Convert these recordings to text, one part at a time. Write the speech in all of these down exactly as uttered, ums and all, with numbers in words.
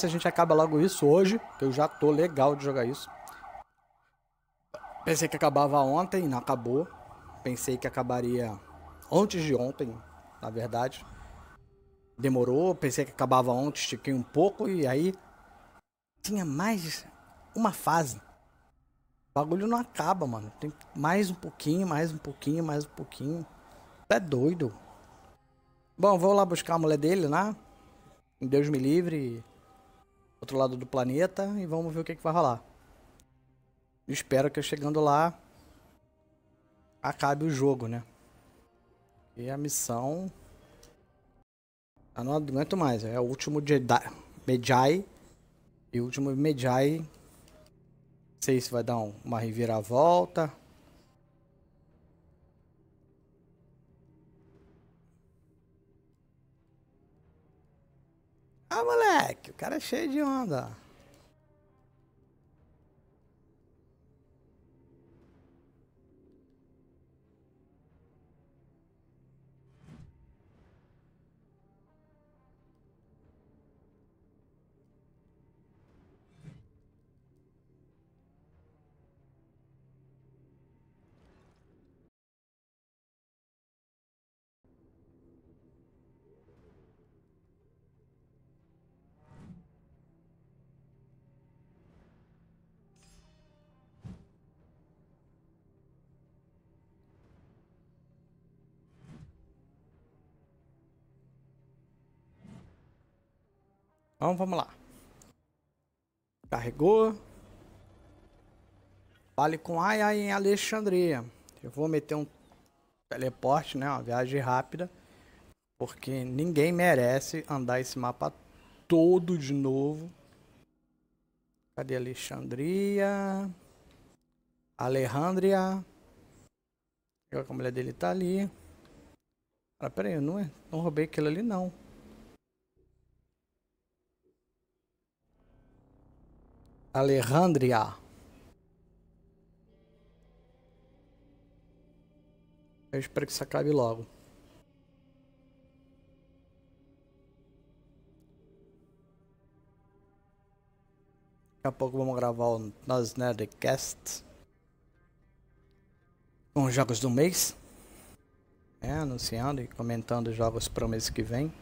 se a gente acaba logo isso hoje, que eu já tô legal de jogar isso. Pensei que acabava ontem, não acabou. Pensei que acabaria antes de ontem, na verdade. Demorou, pensei que acabava ontem, estiquei um pouco e aí tinha mais uma fase. O bagulho não acaba, mano. Tem mais um pouquinho, mais um pouquinho, mais um pouquinho. É doido. Bom, vou lá buscar a mulher dele, né? Deus me livre. Outro lado do planeta. E vamos ver o que, que vai rolar. Espero que eu chegando lá acabe o jogo, né? E a missão... Eu não aguento mais. É o último Jedi... Medjai. E o último Medjai. Não sei se vai dar um, uma reviravolta. Ah, moleque. O cara é cheio de onda. Então vamos lá. Carregou. Fale com Aya em Alexandria. Eu vou meter um teleporte, né? Uma viagem rápida. Porque ninguém merece andar esse mapa todo de novo. Cadê Alexandria? Alejandria. A mulher dele tá ali. Ah, peraí, eu não, não roubei aquilo ali não. Alejandria. Eu espero que isso acabe logo. Daqui a pouco vamos gravar o nosso Nerdcast com os jogos do mês, é, anunciando e comentando os jogos para o mês que vem.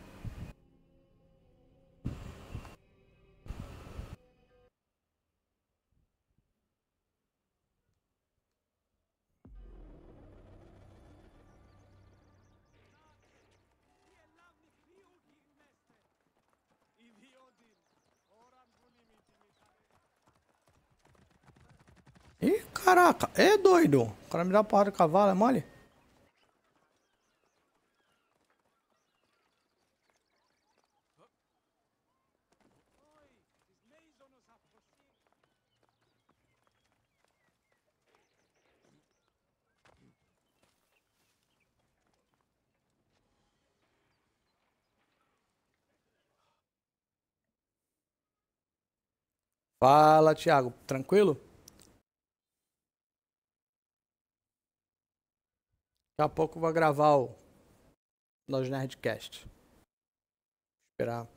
Ih, caraca, é doido. O cara me dá uma porrada de cavalo, é mole? Fala, Thiago, tranquilo? Daqui a pouco eu vou gravar o nosso Nerdcast. Esperar.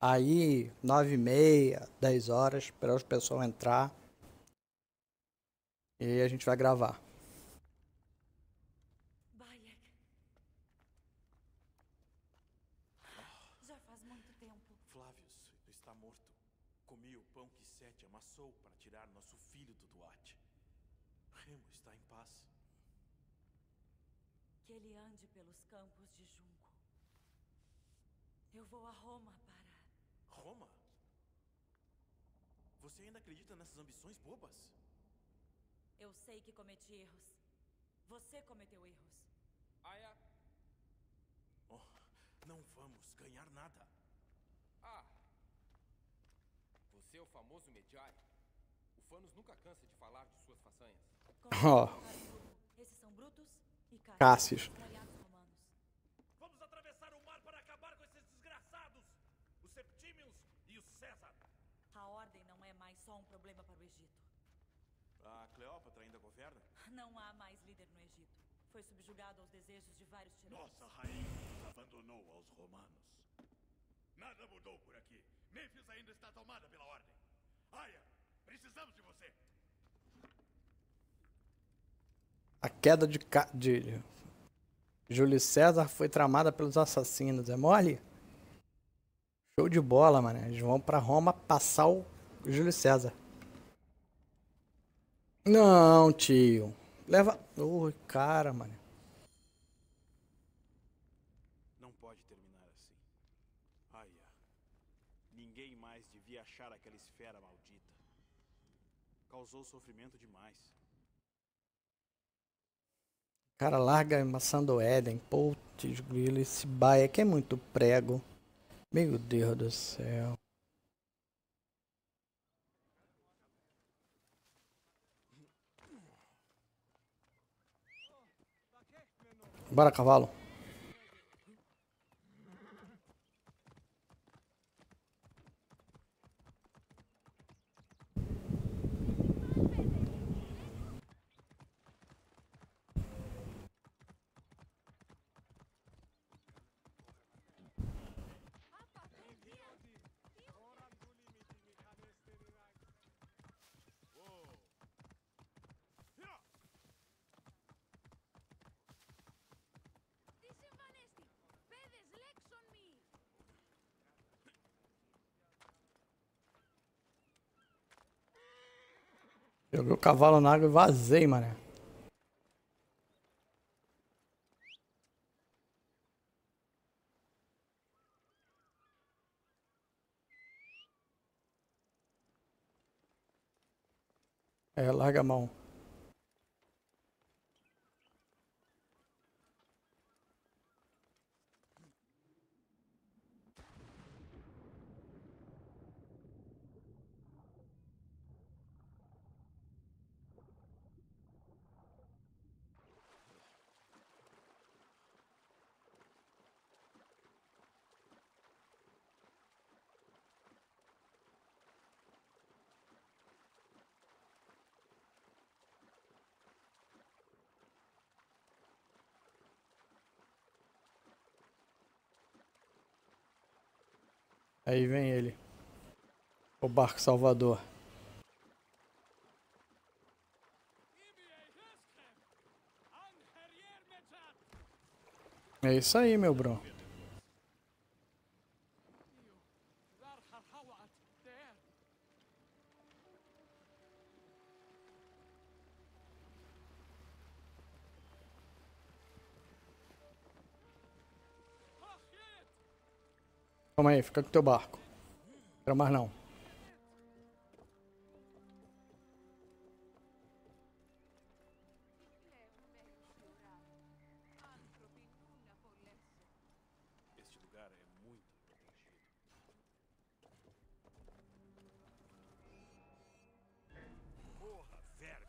Aí, nove e meia, dez horas, esperar os pessoal entrar. E aí a gente vai gravar. Bayek. Já faz muito tempo. Flávio está morto. Comi o pão que Sete amassou para tirar nosso filho do Duarte. Remo está em paz. Que ele ande pelos campos de junco. Eu vou a Roma para... Roma? Você ainda acredita nessas ambições bobas? Eu sei que cometi erros. Você cometeu erros. Aya? Oh, não vamos ganhar nada. Ah! Você é o famoso Medjai. O Fanos nunca cansa de falar de suas façanhas. Oh. Esses são Brutus? Cassius. Vamos atravessar o mar para acabar com esses desgraçados, os Séptimos e o César. A ordem não é mais só um problema para o Egito. A Cleópatra ainda governa? Não há mais líder no Egito. Foi subjugado aos desejos de vários tiranos. Nossa rainha nos abandonou aos romanos. Nada mudou por aqui. Memphis ainda está tomada pela Ordem. Aya, precisamos de você. A queda de, Ca... de Júlio César foi tramada pelos assassinos. É mole? Show de bola, mano. Eles vão pra Roma passar o Júlio César. Não, tio. Leva... Ui, oh, cara, mano. Não pode terminar assim. Aya, ninguém mais devia achar aquela esfera maldita. Causou sofrimento demais. Cara, larga a maçã do Éden. Putz, grilo, esse Bayek é muito prego. Meu Deus do céu. Bora, cavalo. Joguei o cavalo na água e vazei, mané. É, larga a mão. Aí vem ele, o barco salvador. É isso aí, meu bro. Calma aí, fica com o teu barco. Não quero mais não. Este lugar é muito protegido. Porra, verme!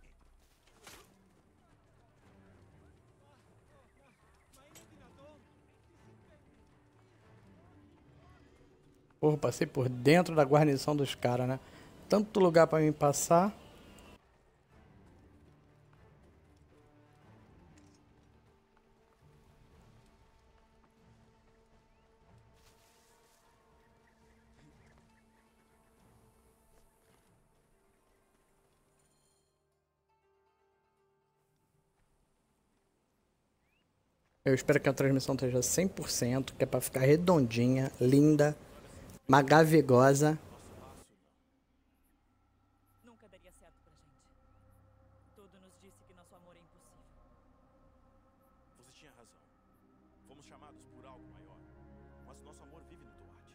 Porra, passei por dentro da guarnição dos caras, né? Tanto lugar pra mim passar. Eu espero que a transmissão esteja cem por cento, que é pra ficar redondinha, linda. Magavigosa. Nunca daria certo pra gente. Tudo nos disse que nosso amor é impossível. Você tinha razão. Fomos chamados por algo maior. Mas nosso amor vive no Duarte.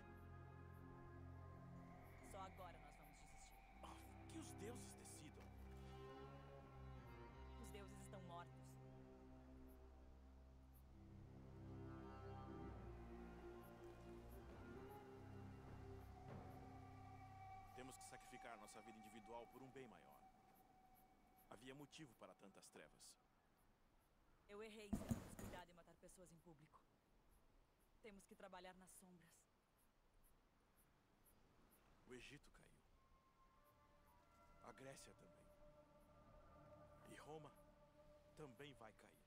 Só agora nós vamos desistir. Ah, que os deuses decidam. Os deuses estão mortos. Sacrificar nossa vida individual por um bem maior. Havia motivo para tantas trevas. Eu errei em ser descuidado e matar pessoas em público. Temos que trabalhar nas sombras. O Egito caiu. A Grécia também. E Roma também vai cair.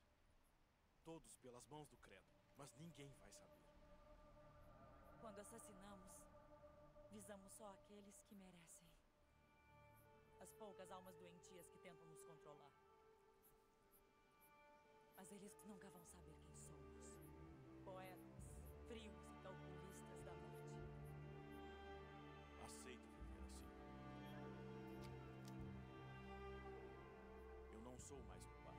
Todos pelas mãos do Credo, mas ninguém vai saber. Quando assassinamos, Visamos só aqueles que merecem. As poucas almas doentias que tentam nos controlar. Mas eles nunca vão saber quem somos. Poetas, frios e calculistas da morte. Aceito viver assim. Eu não sou mais meu pai.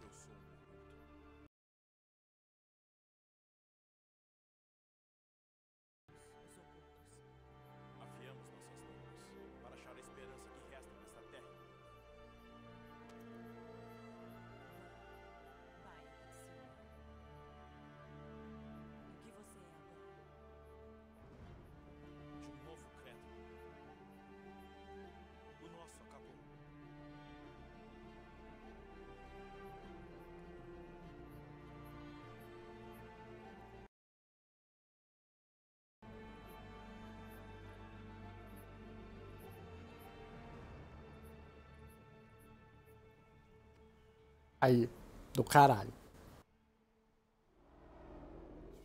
Eu sou o meu outro. Os ocultos. Afiamos nossas mãos para achar a esperança que resta nesta terra. Pai, senhor. O que você é agora? De um novo credo. O nosso acabou. Aí, do caralho.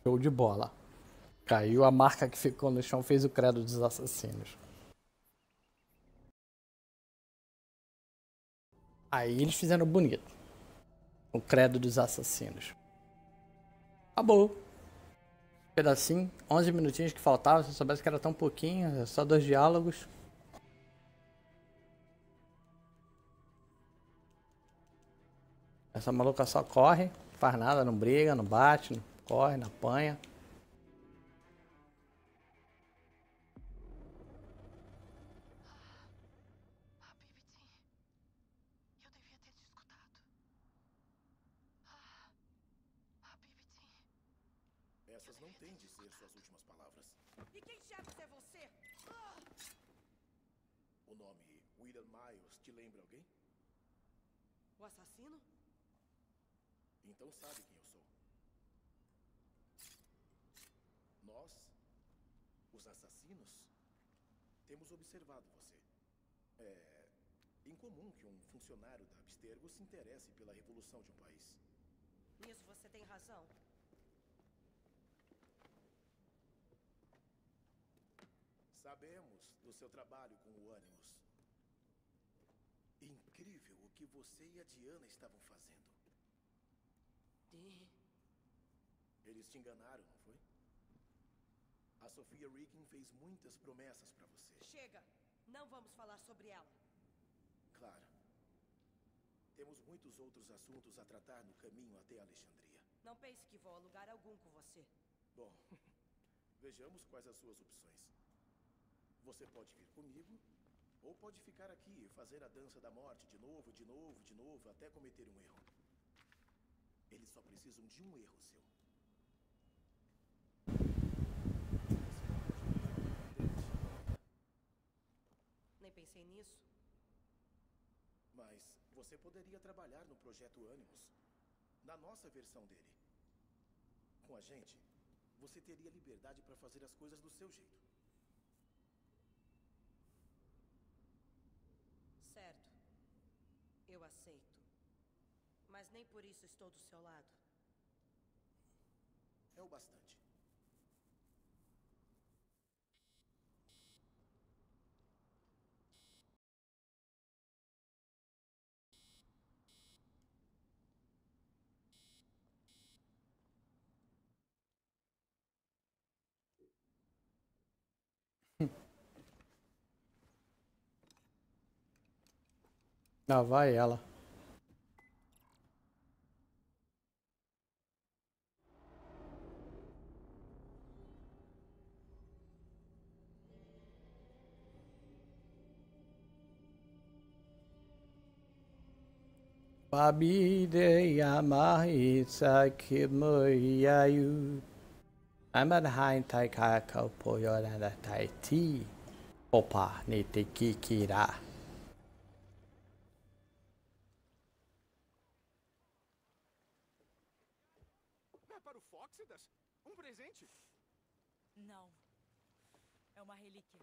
Show de bola. Caiu a marca que ficou no chão, fez o Credo dos Assassinos. Aí eles fizeram bonito. O Credo dos Assassinos. Acabou. Pedacinho, onze minutinhos que faltavam. Se eu soubesse que era tão pouquinho, só dois diálogos. Essa maluca só corre, não faz nada, não briga, não bate, não corre, não apanha. Ah, Bibitin, eu devia ter te escutado. Ah, ah Bibitin. Essas não têm de ser suas últimas palavras. E quem diabos é você? Ah! O nome William Miles te lembra alguém? O assassino? Então sabe quem eu sou. Nós, os assassinos, temos observado você. É incomum que um funcionário da Abstergo se interesse pela revolução de um país. Nisso você tem razão. Sabemos do seu trabalho com o Animus. Incrível o que você e a Diana estavam fazendo. Eles te enganaram, não foi? A Sophia Ricken fez muitas promessas pra você. Chega! Não vamos falar sobre ela. Claro. Temos muitos outros assuntos a tratar no caminho até Alexandria. Não pense que vou a lugar algum com você. Bom, vejamos quais as suas opções. Você pode vir comigo, ou pode ficar aqui e fazer a dança da morte de novo, de novo, de novo, até cometer um erro. Eles só precisam de um erro seu. Nem pensei nisso. Mas você poderia trabalhar no projeto Animus, na nossa versão dele. Com a gente, você teria liberdade para fazer as coisas do seu jeito. Certo. Eu aceito. Mas nem por isso estou do seu lado. É o bastante. Ah, vai ela. Babidea mahitsa kimoyayu. Amadhain taikaka poyoranda taiti. Opa, nitekikira. É para o Phoxidas? Um presente? Não. É uma relíquia.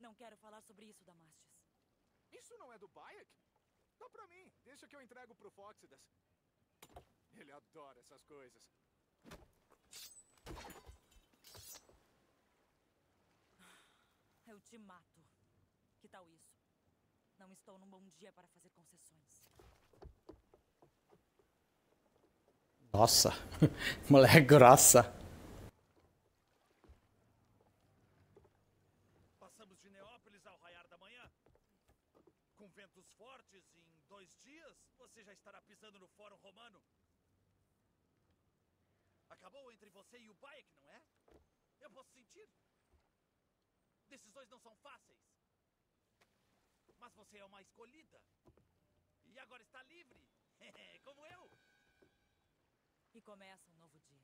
Não quero falar sobre isso, Damastes. Isso não é do Bayek? Dá pra mim, deixa que eu entrego pro Phoxidas. Ele adora essas coisas. Eu te mato. Que tal isso? Não estou num bom dia para fazer concessões. Nossa, mulher grossa. Passamos de Neópolis ao raiar da manhã. Com ventos fortes, em dois dias, você já estará pisando no Fórum Romano. Acabou entre você e o Bayek, não é? Eu posso sentir. Decisões não são fáceis. Mas você é uma escolhida. E agora está livre. Como eu. E começa um novo dia.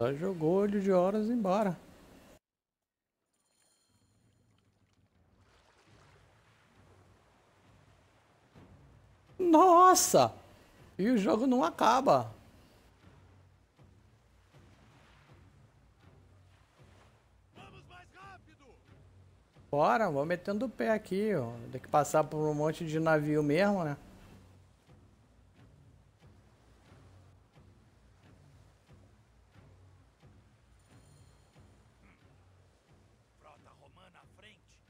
Ela jogou olho de horas embora. Nossa! E o jogo não acaba. Vamos mais rápido. Bora, vou metendo o pé aqui, ó. Tem que passar por um monte de navio mesmo, né? Frota romana à frente.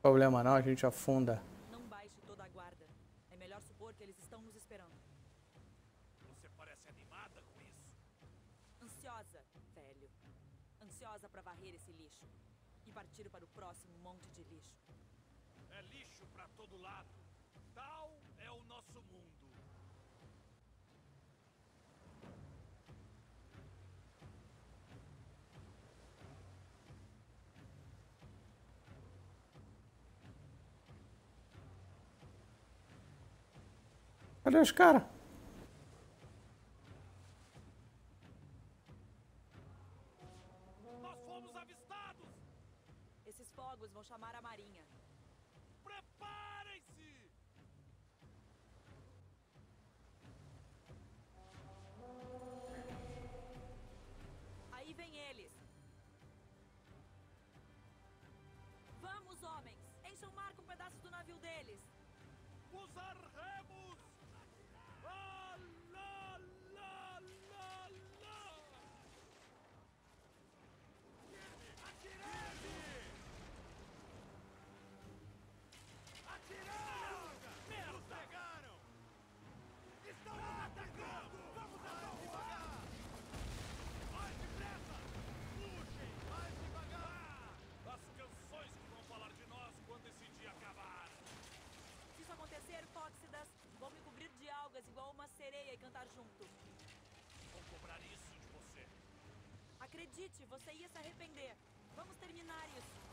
Problema não, a gente afunda. Não baixe toda a guarda. É melhor supor que eles estão nos esperando. Velho. Ansiosa para varrer esse lixo e partir para o próximo monte de lixo. É lixo para todo lado. Tal é o nosso mundo. Cadê os caras? Vão chamar a marinha. Preparem-se! Aí vem eles. Vamos, homens! Encham o mar com um pedaço do navio deles. Os arremos! Ah, lá, lá, lá, lá. Atirei! Phoxidas, vão me cobrir de algas igual uma sereia e cantar junto. Vou cobrar isso de você. Acredite, você ia se arrepender. Vamos terminar isso.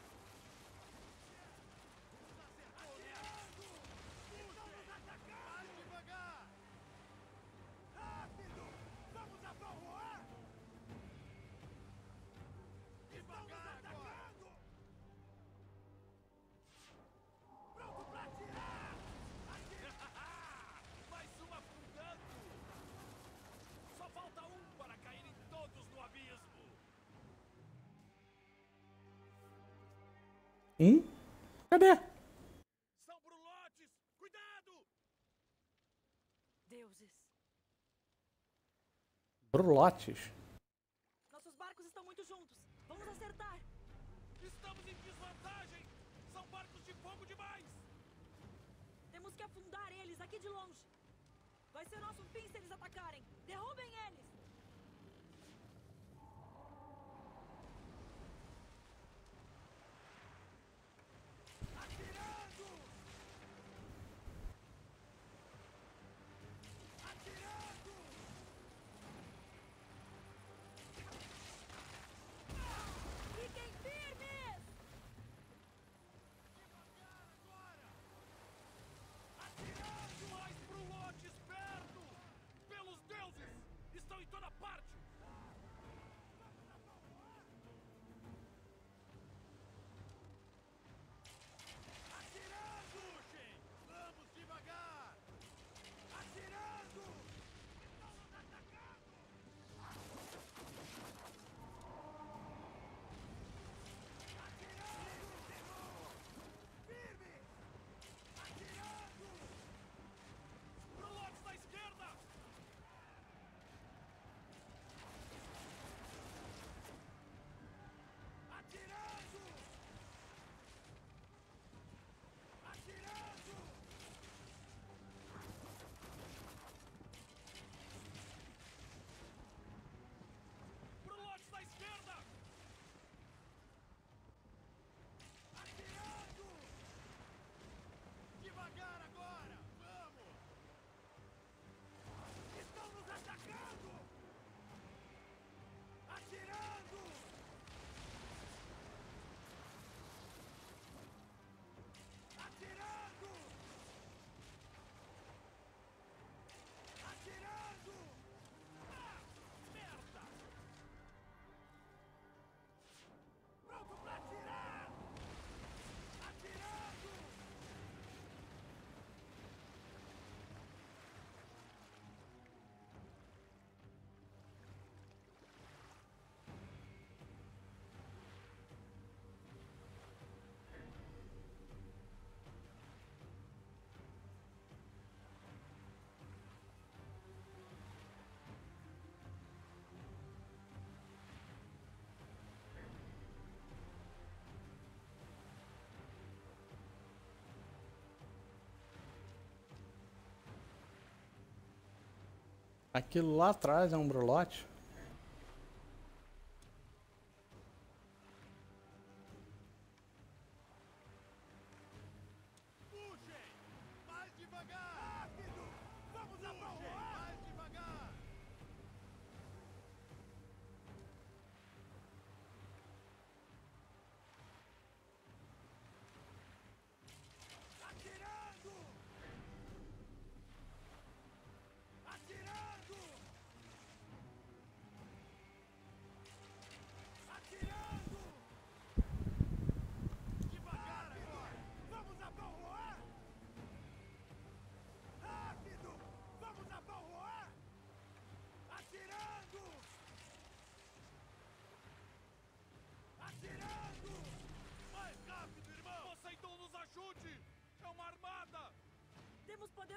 Estamos atacando! Mais devagar! Rápido! Vamos abalroar! Devagar agora! Pronto pra tirar! Falta um para caírem todos no abismo. Hum? Cadê? São brulotes! Cuidado! Deuses. Brulotes. Nossos barcos estão muito juntos. Vamos acertar. Estamos em desvantagem. São barcos de fogo demais. Temos que afundar eles aqui de longe. Vai ser nosso fim se eles atacarem! Derrubem eles! Atirando! Atirando! Fiquem firmes! Devagar agora! Atirando mais pro longe! Pelos deuses! Aquilo lá atrás é um brulote?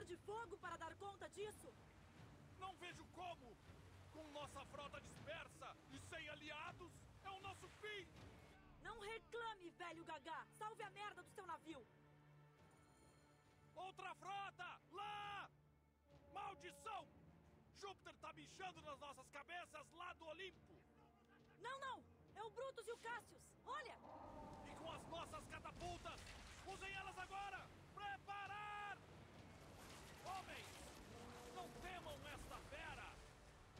De fogo para dar conta disso? Não vejo como! Com nossa frota dispersa e sem aliados, é o nosso fim! Não reclame, velho gagá! Salve a merda do seu navio! Outra frota! Lá! Maldição! Júpiter tá bichando nas nossas cabeças lá do Olimpo! Não, não! É o Brutus e o Cassius! Olha! E com as nossas catapultas! Usem elas agora! Preparar! Homens, não temam esta fera!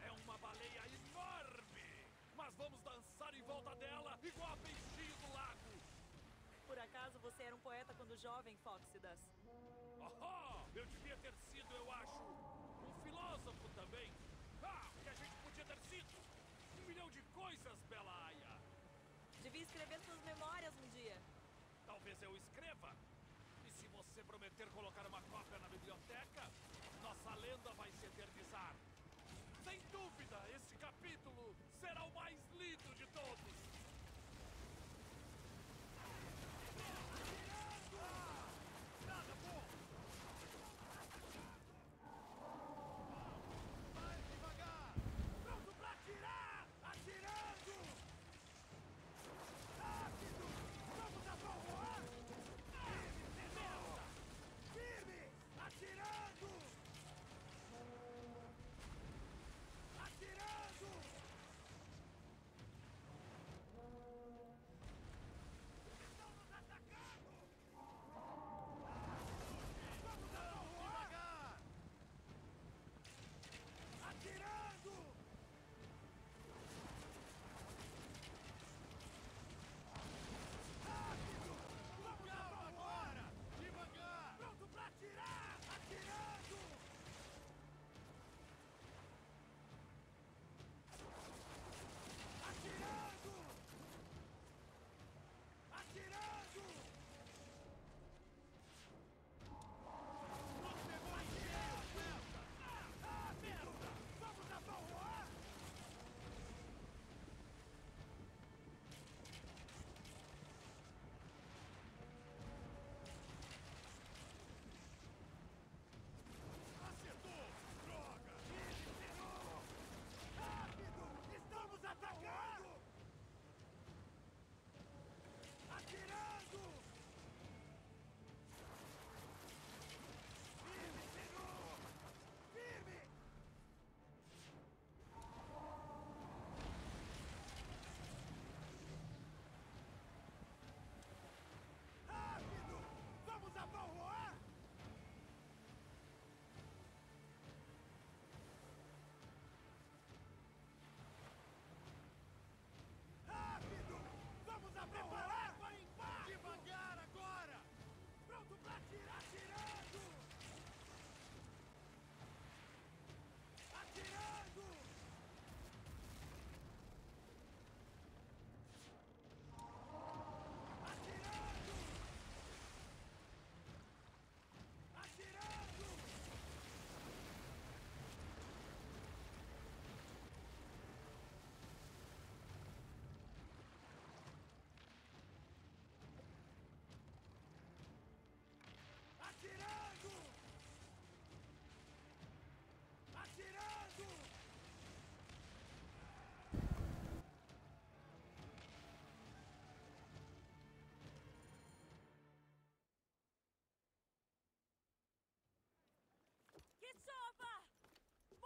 É uma baleia enorme! Mas vamos dançar em volta dela, igual a peixinho do lago! Por acaso você era um poeta quando jovem, Phoxidas? Oh, eu devia ter sido, eu acho! Um filósofo também! Ah, que a gente podia ter sido! Um milhão de coisas, bela Aya! Devia escrever suas memórias um dia! Talvez eu escreva! E se você prometer colocar uma cópia na biblioteca, nossa lenda vai se eternizar. Sem dúvida, este capítulo será o mais lindo de todos. Nada bom! Mais devagar! Pronto pra atirar! Atirando! Rápido! Vamos atorroar! Atirando!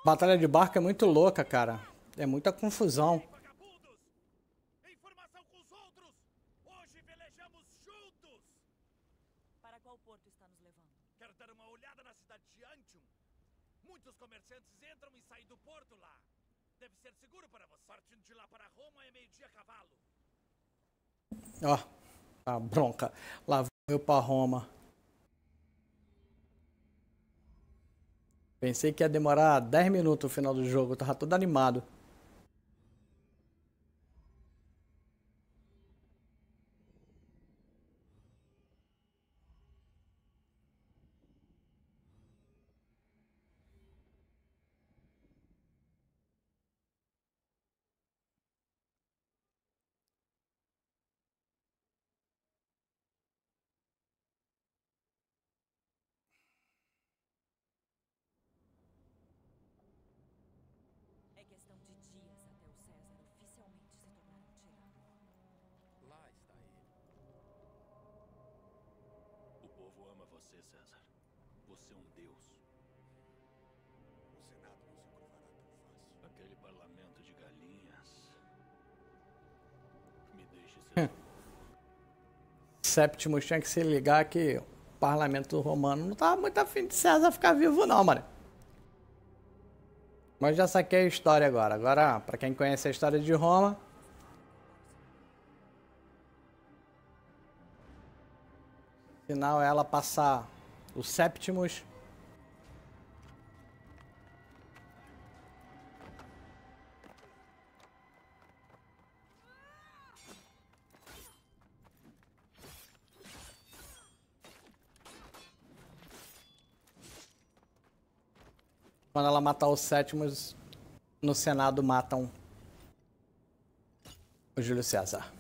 Batalha de barco é muito louca, cara. É muita confusão. Ó, a bronca. Lá vou eu pra Roma. Pensei que ia demorar dez minutos o final do jogo. Eu tava todo animado. Você, César. Você é um deus. O Senado não se curvará tão fácil. Aquele parlamento de galinhas. Me deixe ser. Séptimos tinha que se ligar que o parlamento romano não tava muito afim de César ficar vivo, não, mano. Mas já saquei a história agora. Agora, pra quem conhece a história de Roma. Afinal, ela passar os Séptimos. Quando ela matar os Sétimos, no Senado matam o Júlio César.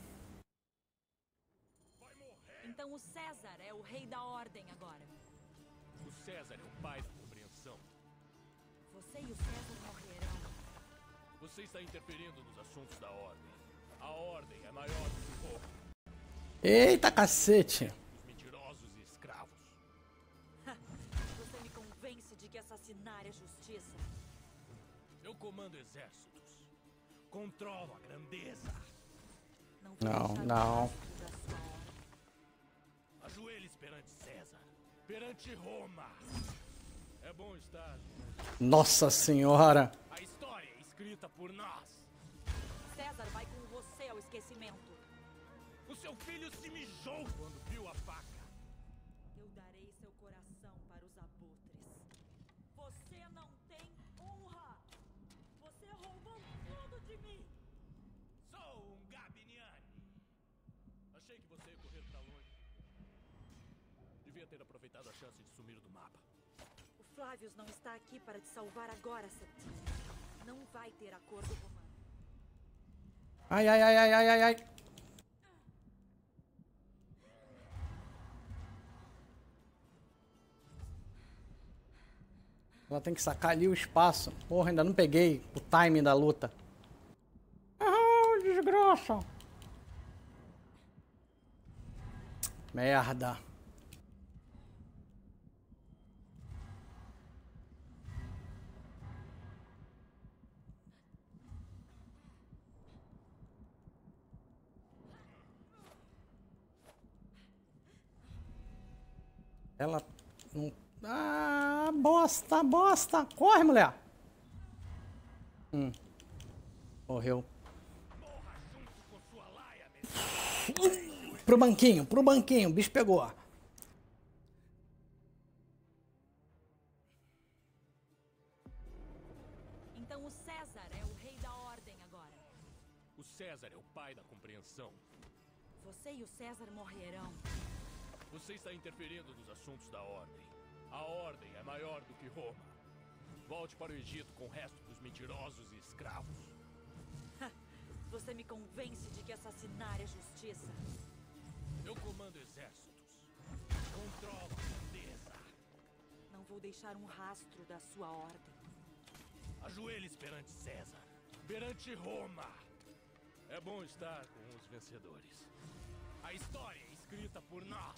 Você está interferindo nos assuntos da ordem. A ordem é maior do que o povo. Eita cacete! Mentirosos e escravos. Você me convence de que assassinar é justiça. Eu comando exércitos. Controlo a grandeza. Não, não. Ajoelhe-se perante César. Perante Roma. É bom estar. Nossa Senhora! A história é escrita por nós. César vai com você ao esquecimento. O seu filho se mijou quando viu a faca. Eu darei seu coração para os abutres. Você não tem honra. Você roubou tudo de mim. Sou um Gabiniani. Achei que você ia correr pra longe. Devia ter aproveitado a chance de sumir do mapa. Flávio não está aqui para te salvar agora, Septim. Não vai ter acordo romano. Ai, ai, ai, ai, ai, ai. Ela tem que sacar ali o espaço. Porra, ainda não peguei o timing da luta. Ah, desgraça. Merda. Ela não... Ah, bosta, bosta. Corre, mulher. Hum. Morreu. Pro banquinho, pro banquinho. O bicho pegou. Então o César é o rei da ordem agora. O César é o pai da compreensão. Você e o César morrerão. Você está interferindo nos assuntos da ordem. A ordem é maior do que Roma. Volte para o Egito com o resto dos mentirosos e escravos. Você me convence de que assassinar é justiça. Eu comando exércitos. Controlo a grandeza. Não vou deixar um rastro da sua ordem. Ajoelhe-se perante César. Perante Roma. É bom estar com os vencedores. A história escrita por nós.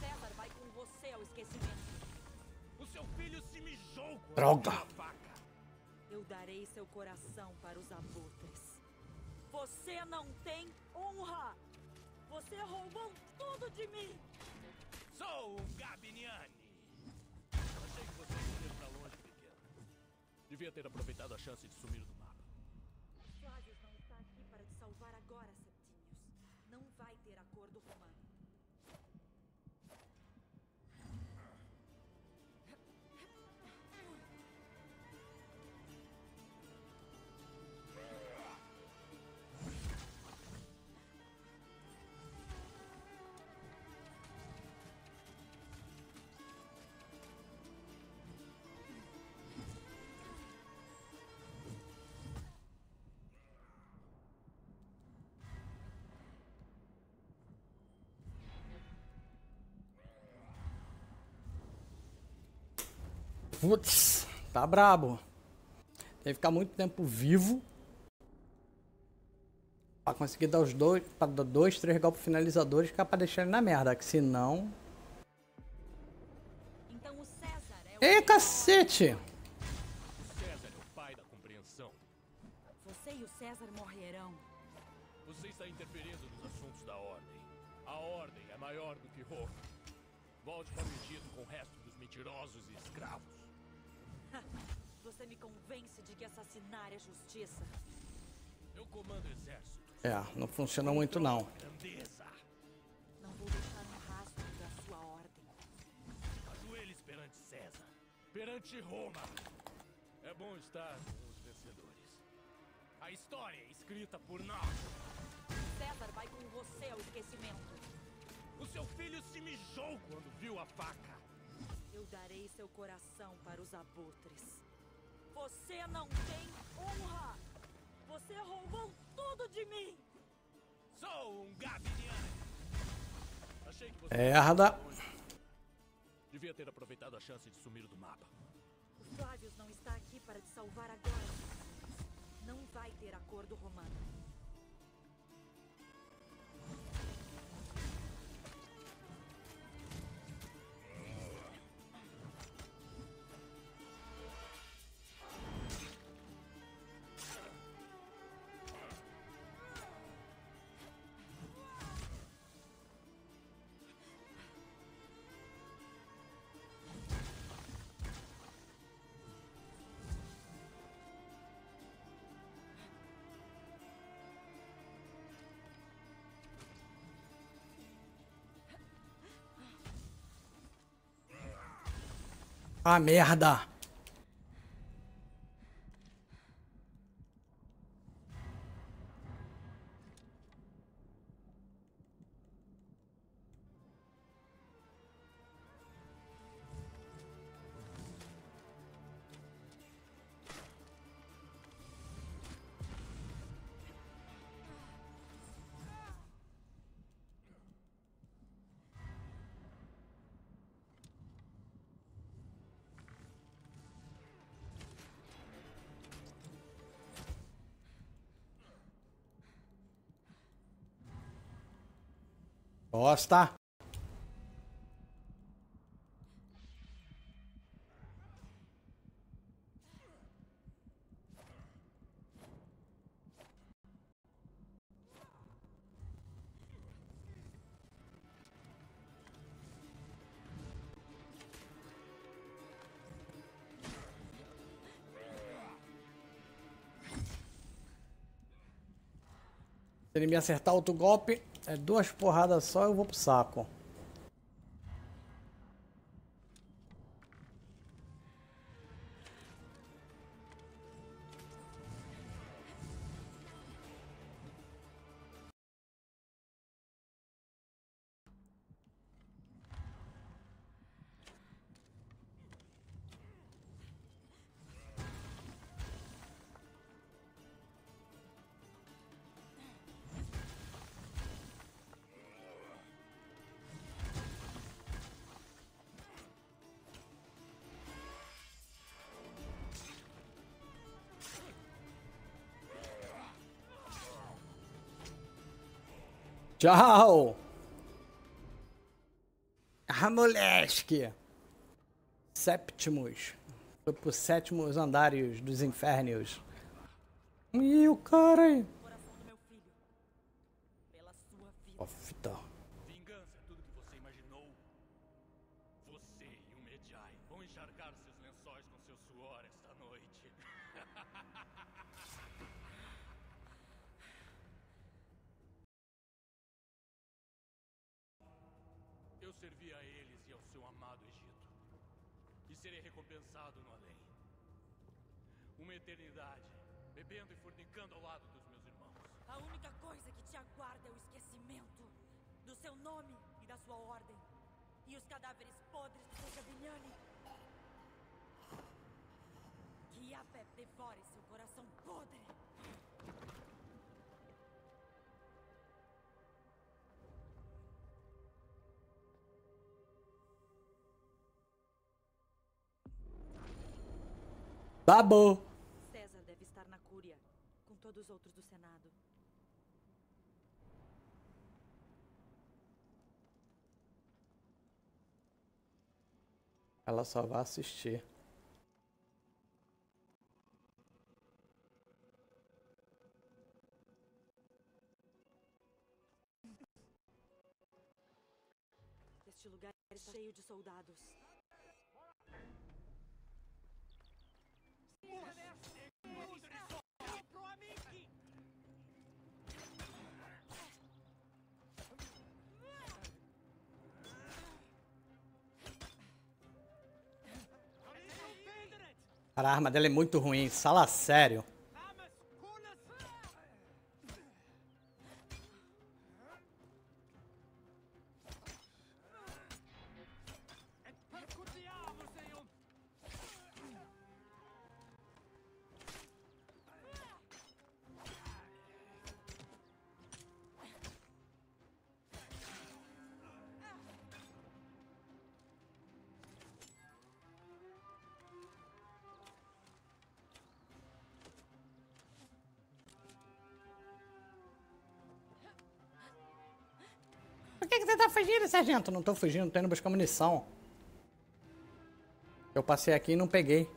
César vai com você ao esquecimento. O seu filho se mijou com a faca. Eu darei seu coração para os abutres. Você não tem honra! Você roubou tudo de mim! Sou o Gabiniani! Achei que você ia pra longe, pequeno. Devia ter aproveitado a chance de sumir do mapa. Flávio não está aqui para te salvar agora, Séptimos. Não vai ter acordo romano. Putz, tá brabo. Tem que ficar muito tempo vivo pra conseguir dar os dois, pra dar dois, três golpes finalizadores, que é pra deixar ele na merda, que senão... Então o César é o... Ei, cacete! César é o pai da compreensão. Você e o César morrerão. Você está interferindo nos assuntos da ordem. A ordem é maior do que Roma. Volte para o Egito com o resto dos mentirosos e escravos. Você me convence de que assassinar é justiça. Eu comando exércitos. É, não funciona muito não. Não vou deixar um rastro da sua ordem. Ajoelhe perante César, perante Roma. É bom estar com os vencedores. A história é escrita por nós. César vai com você ao esquecimento. O seu filho se mijou quando viu a faca. Eu darei seu coração para os abutres. Você não tem honra! Você roubou tudo de mim! Sou um Gabiniani! Achei que você... Merda! Devia ter aproveitado a chance de sumir do mapa. O Flávio não está aqui para te salvar agora. Não vai ter acordo romano. Ah, merda! Bosta! Se ele me acertar outro golpe... É duas porradas só, eu vou pro saco. Tchau! Ah, moleque! Séptimos. Foi pros sétimos andares dos infernos. E o cara aí? Ó, fita. Vingança é tudo que você imaginou. Você e o Medjai vão encharcar seus lençóis com seu suor esta noite. Eu servi a eles e ao seu amado Egito. E serei recompensado no além. Uma eternidade, bebendo e fornicando ao lado dos meus irmãos. A única coisa que te aguarda é o esquecimento do seu nome e da sua ordem. E os cadáveres podres do seu Gabiniani. Que a Pep devore seu coração podre. Babou. César deve estar na Cúria, com todos os outros do Senado. Ela só vai assistir. Este lugar é cheio de soldados. Cara, a arma dela é muito ruim, fala sério. Por que você tá fugindo, sargento? Não tô fugindo, tô indo buscar munição. Eu passei aqui e não peguei.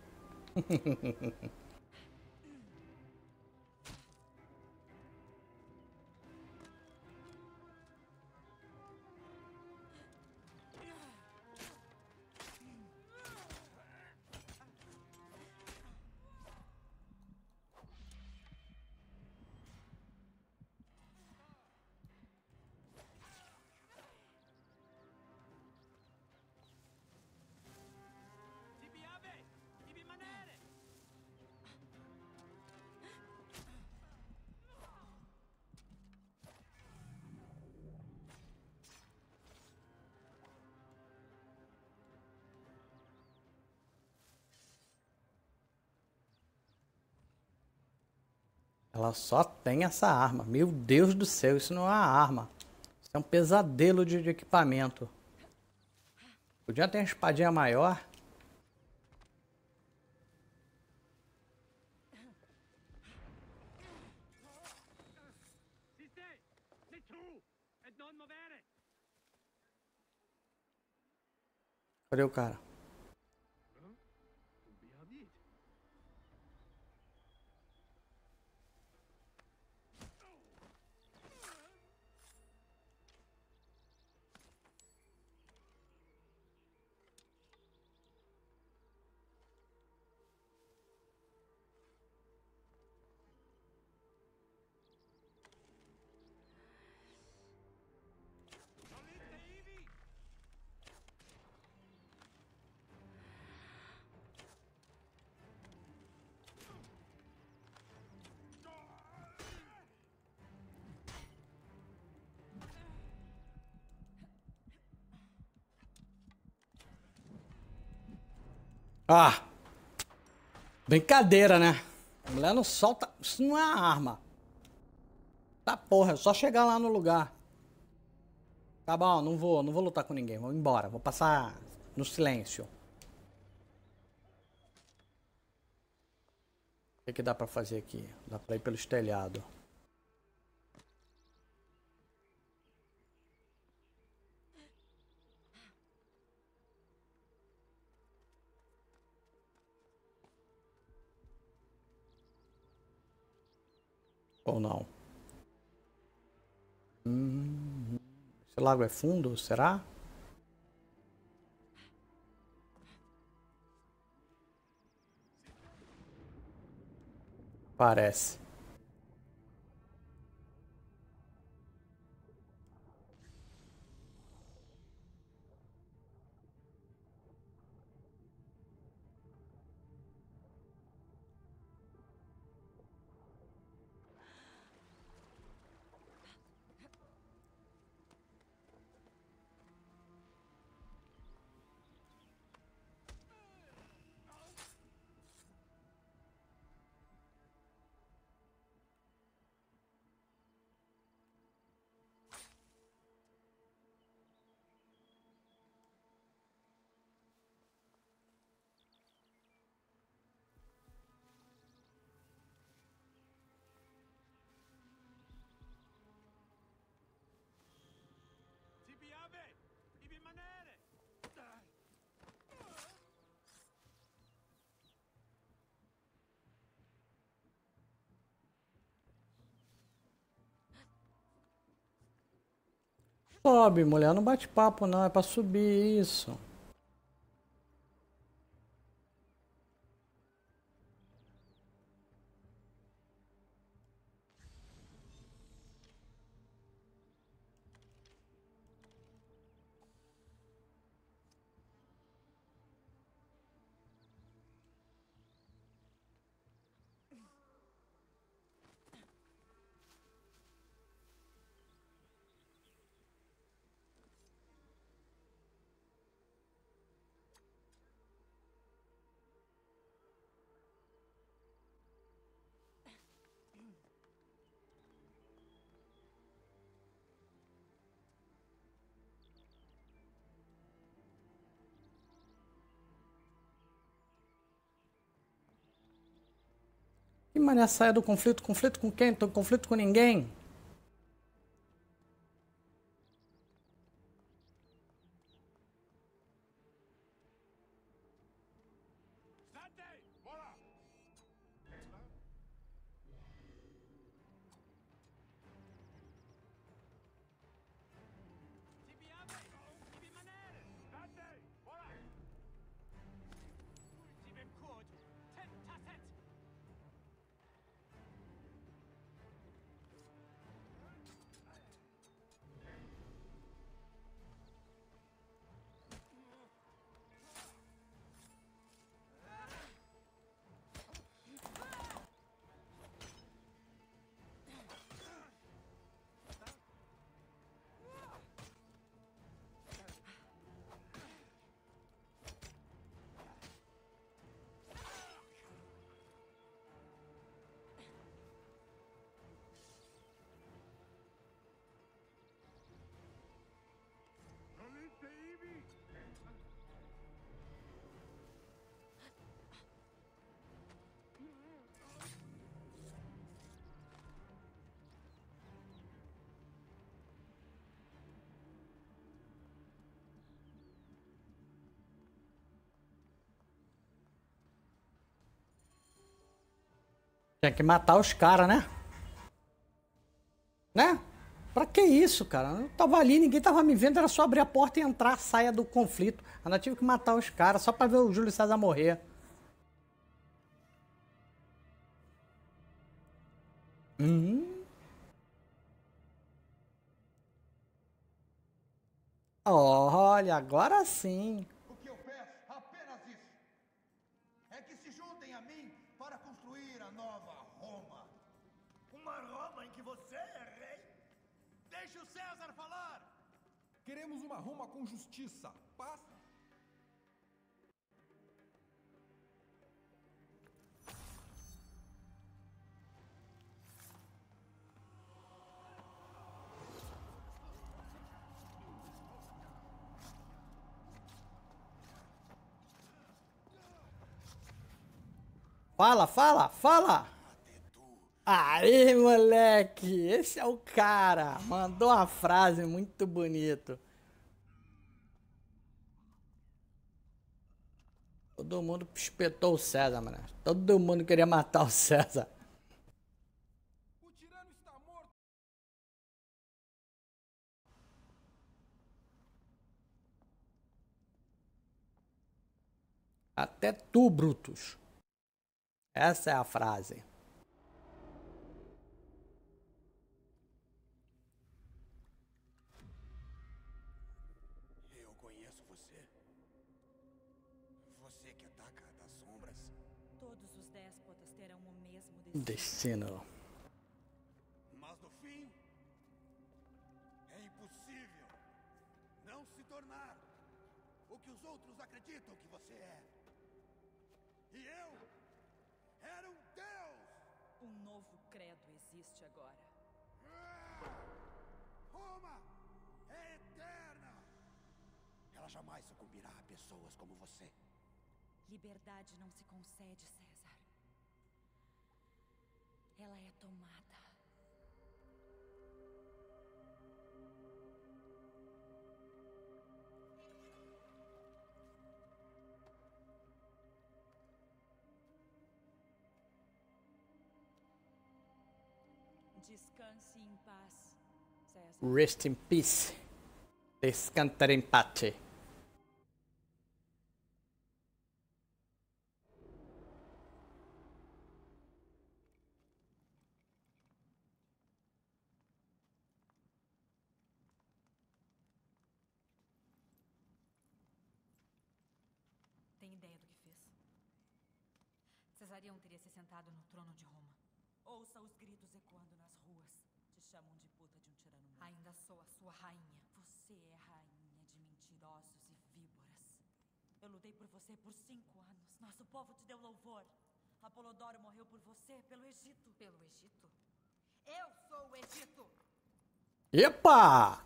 Ela só tem essa arma. Meu Deus do céu, isso não é uma arma. Isso é um pesadelo de, de equipamento. Podia ter uma espadinha maior. Cadê o cara? Ah, brincadeira, né? A mulher não solta. Isso não é arma. Tá porra, é só chegar lá no lugar. Tá bom, não vou, não vou lutar com ninguém. Vou embora, vou passar no silêncio. O que, que dá pra fazer aqui? Dá pra ir pelos telhados. Ou não? Hum, esse lago é fundo, será? Parece. Sobe, mulher, não bate papo não, é pra subir isso. E mané, saia do conflito, conflito com quem? Tô em conflito com ninguém. Tinha que matar os caras, né? Né? Pra que isso, cara? Eu tava ali, ninguém tava me vendo, era só abrir a porta e entrar, saia do conflito. Ainda tive que matar os caras só pra ver o Júlio César morrer. Hum. Olha, agora sim. Deixe o César falar! Queremos uma Roma com justiça, paz. Fala, fala, fala! Aê, moleque! Esse é o cara! Mandou uma frase muito bonita. Todo mundo espetou o César, mano. Todo mundo queria matar o César. O tirano está morto. Até tu, Brutus. Essa é a frase. Eu conheço você. Você que ataca das sombras. Todos os déspotas terão o mesmo destino. Destino. Mas no fim, é impossível não se tornar o que os outros acreditam que você é. E eu era um deus! Um novo credo existe agora. Roma é eterna! Ela jamais sucumbirá a pessoas como você. Liberdade não se concede, César. Ela é tomada. Descanse em paz, César. Rest in peace. Descantar em pace. Tem ideia do que fez? Cesarion teria se sentado no trono de Roma. Ouça os gritos ecoando nas ruas. Te chamam de puta de um tirano. Ainda sou a sua rainha. Você é rainha de mentirosos e víboras. Eu lutei por você por cinco anos. Nosso povo te deu louvor. Apolodoro morreu por você, pelo Egito. Pelo Egito? Eu sou o Egito! Epa!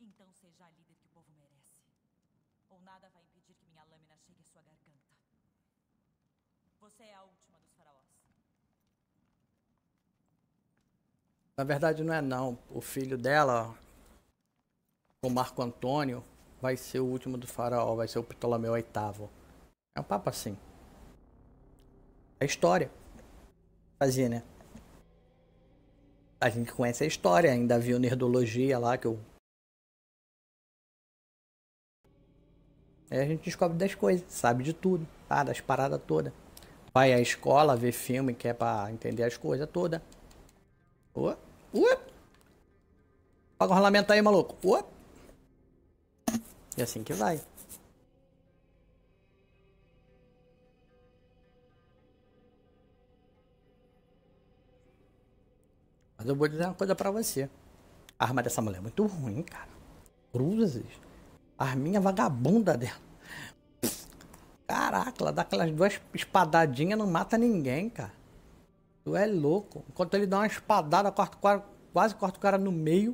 Então seja a líder que o povo merece. Ou nada vai impedir que minha lâmina chegue à sua garganta. Você é a última dos faraós. Na verdade não é não. O filho dela, o Marco Antônio, vai ser o último do faraó. Vai ser o Ptolomeu oitavo. É um papo assim. É história. Fazia, né? A gente conhece a história. Ainda viu Nerdologia lá que eu... Aí a gente descobre das coisas. Sabe de tudo. Tá? Das paradas todas. Vai à escola ver filme que é pra entender as coisas todas. Ué? Ué? Paga o rolamento aí, maluco. Ué? E assim que vai. Mas eu vou dizer uma coisa pra você. A arma dessa mulher é muito ruim, cara. Cruzes. A arminha vagabunda dela. Caraca, ela dá aquelas duas espadadinhas, não mata ninguém, cara. Tu é louco. Enquanto ele dá uma espadada, corta o cara, quase corta o cara no meio.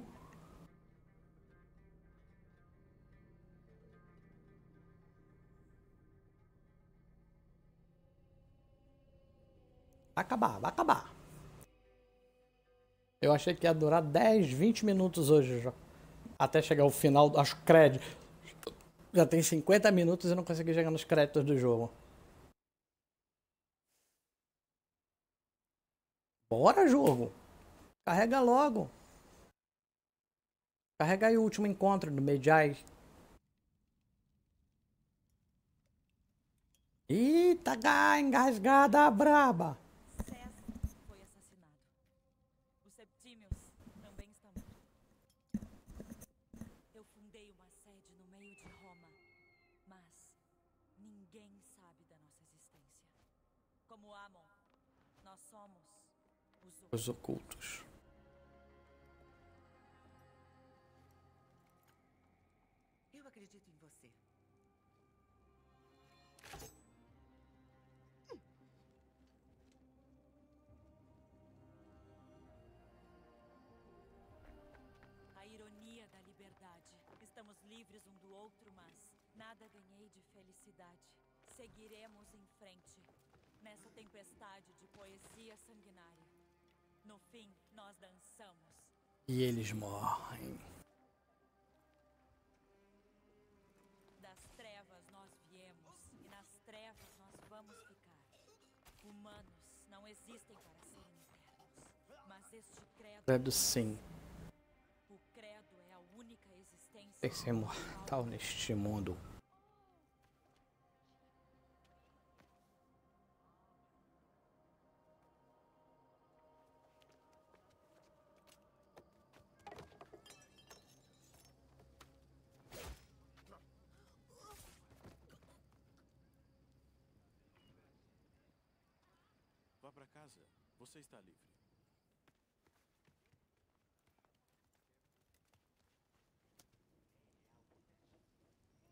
Vai acabar, vai acabar. Eu achei que ia durar dez, vinte minutos hoje já. Até chegar o final, acho, crédito. Já tem cinquenta minutos e não consegui chegar nos créditos do jogo. Bora, jogo! Carrega logo! Carrega aí o último encontro do Medjai. Eita, engasgada braba! César foi assassinado. Os Séptimos também estão mortos. Eu fundei uma sede no meio de Roma, mas ninguém sabe da nossa existência. Como Amon, nós somos os ocultos. Eu acredito em você. A ironia da liberdade. Estamos livres um do outro, mas nada ganhei de felicidade. Seguiremos em frente nessa tempestade de poesia sanguinária. No fim, nós dançamos. E eles morrem. Das trevas nós viemos e nas trevas nós vamos ficar. Humanos não existem para serem eternos. Credo sim. O credo é a única existência. Tem que ser mortal neste mundo. Você está livre.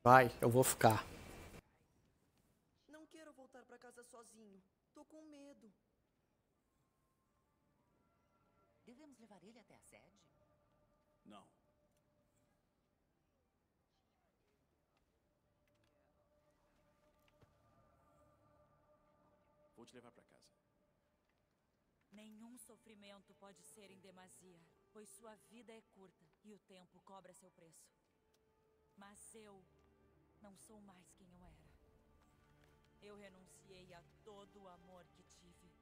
Vai, eu vou ficar. Não quero voltar para casa sozinho. Tô com medo. Devemos levar ele até a sede? Não. Vou te levar para casa. Nenhum sofrimento pode ser em demasia, pois sua vida é curta e o tempo cobra seu preço. Mas eu não sou mais quem eu era. Eu renunciei a todo o amor que tive.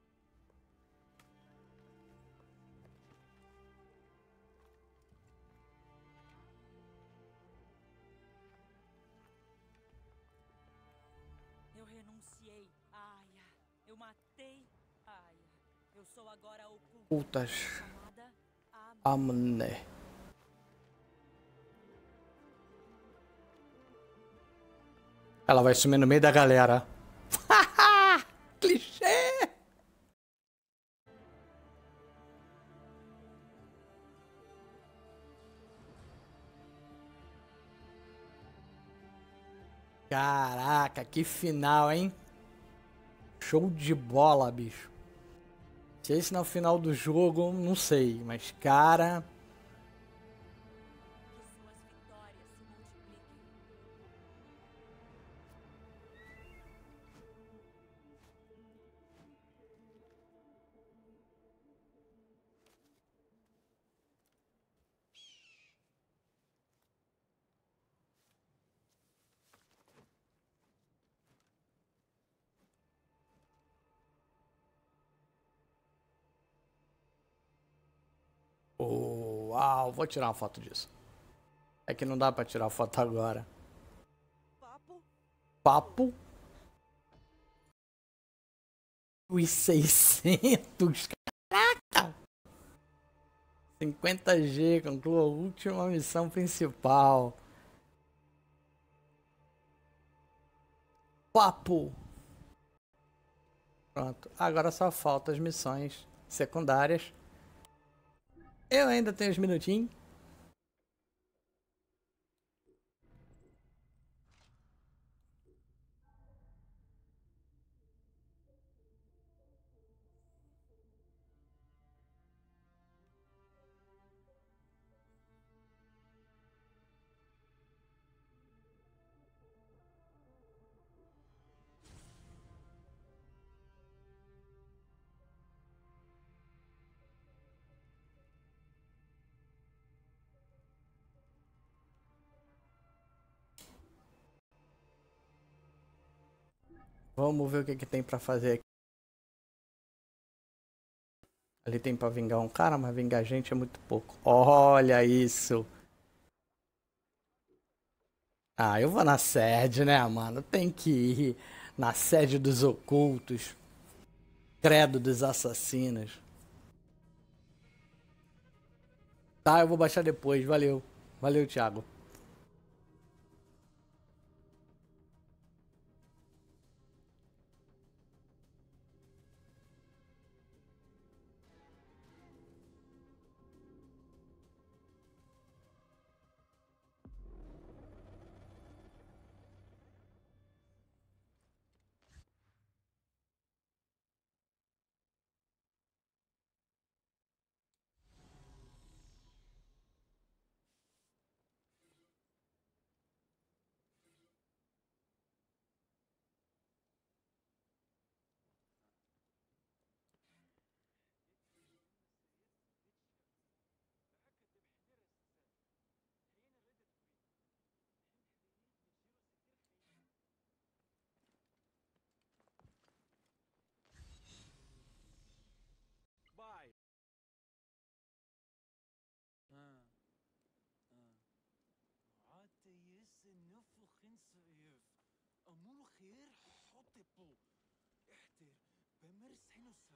Eu renunciei a Aya. Eu matei a Aya. Eu sou agora oculta, chamada Amné. Ela vai sumir no meio da galera. Clichê! Caraca, que final, hein? Show de bola, bicho. Se esse não é o final do jogo, não sei, mas cara... Oh, uau, vou tirar uma foto disso. É que não dá pra tirar foto agora. Papo? Papo? mil e seiscentos, caraca! cinquenta G, conclua a última missão principal. Papo! Pronto, agora só falta as missões secundárias. Eu ainda tenho uns minutinhos. Vamos ver o que, que tem pra fazer aqui. Ali tem pra vingar um cara, mas vingar gente é muito pouco. Olha isso! Ah, eu vou na sede, né, mano? Tem que ir na sede dos ocultos. Credo dos assassinos. Tá, eu vou baixar depois. Valeu. Valeu, Thiago. expensive. أمور خير حطبو. احتر بمرس حنوسة.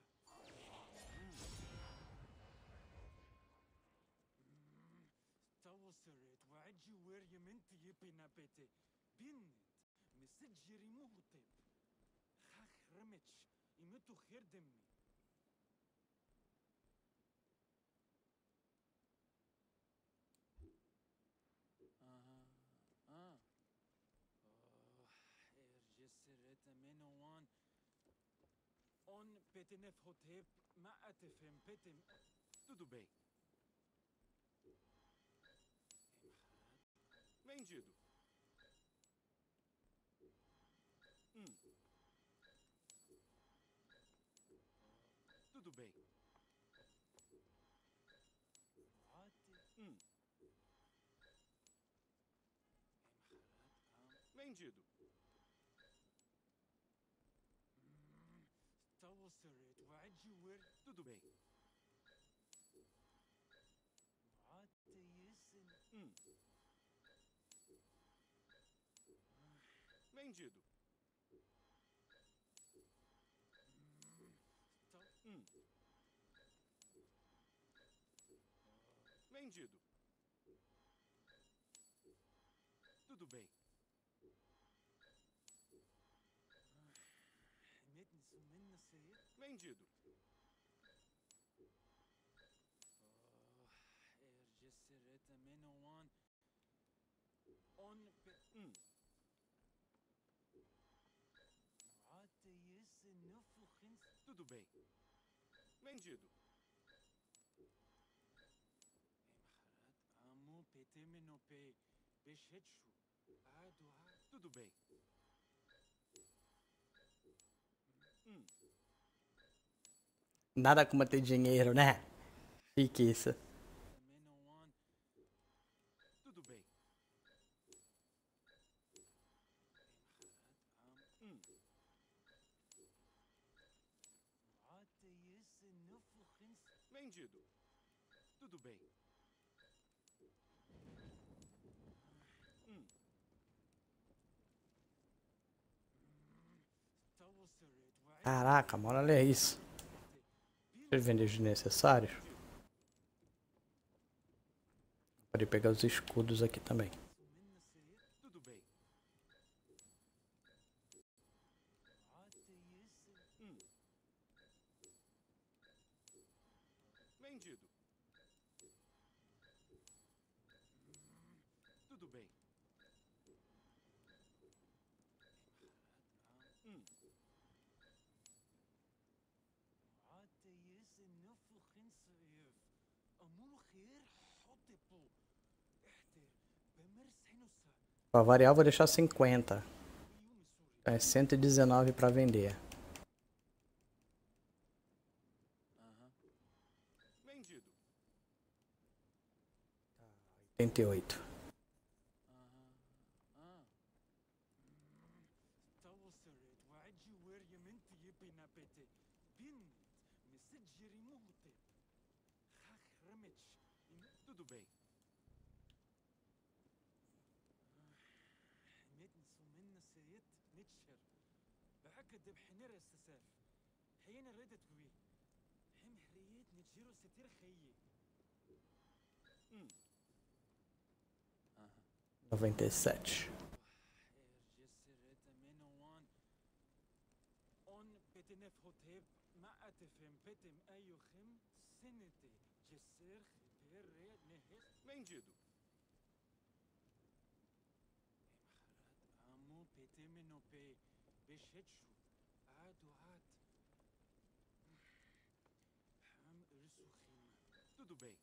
توصلت وعجي ويري منتي يبينا بيتي. بنت مسجري مهتب. خخ رمتش يمتو خير دمي. آه آه آه إرجع سرت منوان on بتنف هتب ما أتفهم بتم tudo bem vendido hum. tudo bem hum. Vendido. Tudo bem. Hum. Vendido. Hum. Vendido. Tudo bem. Vendido. Hum. Tudo bem. Vendido. Tudo bem. Nada como ter dinheiro, né? Riqueza. Tudo bem. Hum. Vendido. Tudo bem. Hum. Caraca, mano, olha isso. Deixa eu vender os necessários. Pode pegar os escudos aqui também. Tudo bem. Hum. Vendido. Tudo bem. Hum. Para variar, vou deixar cinquenta. É cento e dezenove para vender. Vendido. oitenta e oito. Tudo bem. noventa e sete. Vendido. Tudo bem. Vendido. Tá bem.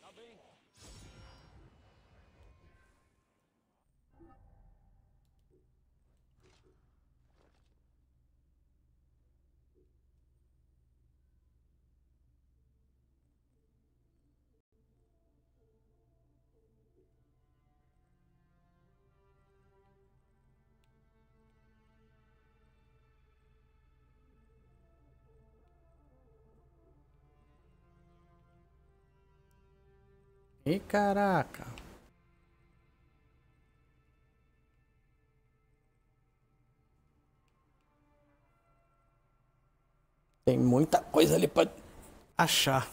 Tá bem. E caraca. Tem muita coisa ali pra achar.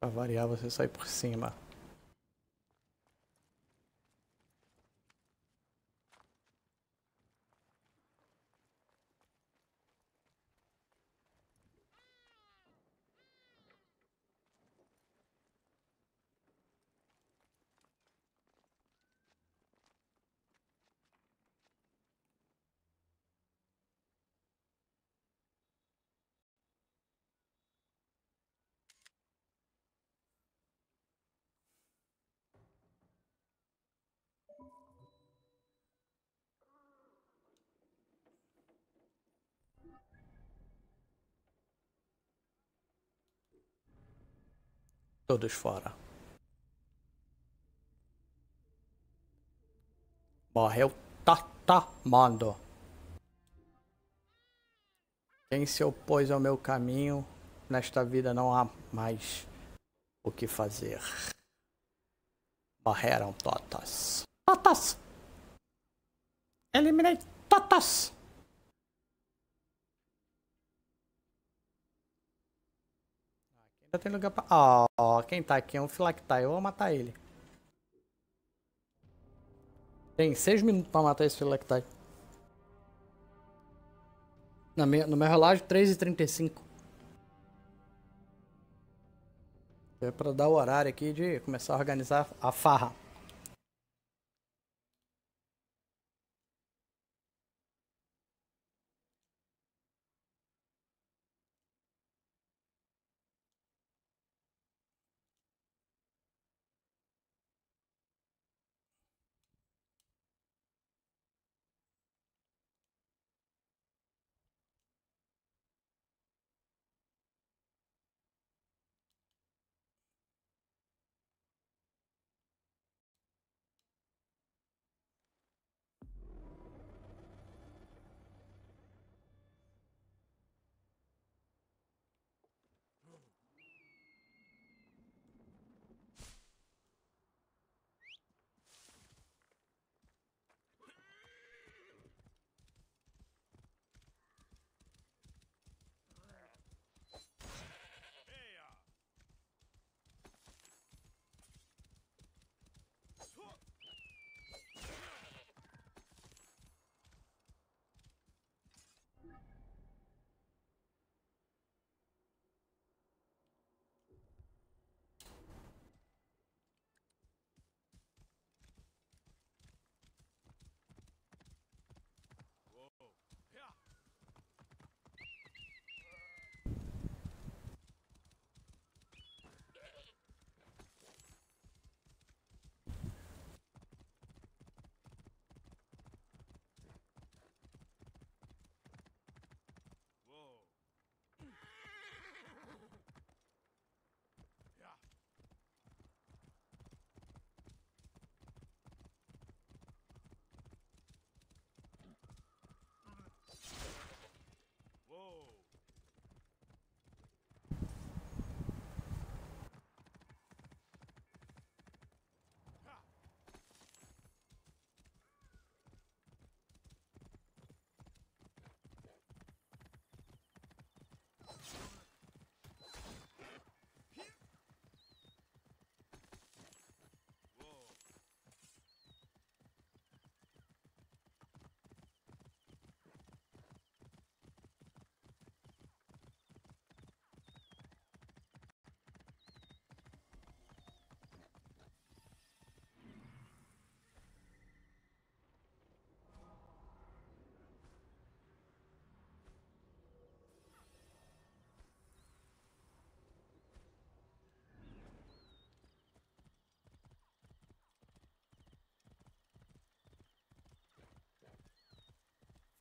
Pra variar, você sai por cima. Todos fora. Morreu Tatamando. Quem se opôs ao meu caminho, nesta vida não há mais o que fazer. Morreram Totas. Totas! Eliminei Totas! Já tem lugar pra... Ó, oh, quem tá aqui é um Phylakes, eu vou matar ele. Tem seis minutos pra matar esse Phylakes. No meu relógio, três e trinta e cinco. É pra dar o horário aqui de começar a organizar a farra.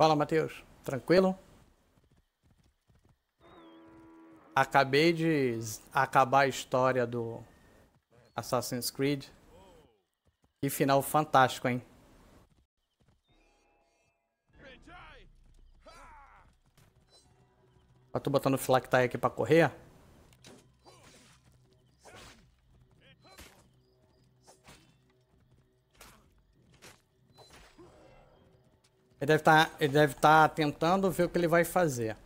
Fala, Matheus. Tranquilo? Acabei de acabar a história do Assassin's Creed. Que final fantástico, hein? Eu tô botando o Phylakes aqui pra correr. Ele deve tá, ele deve tá tentando ver o que ele vai fazer.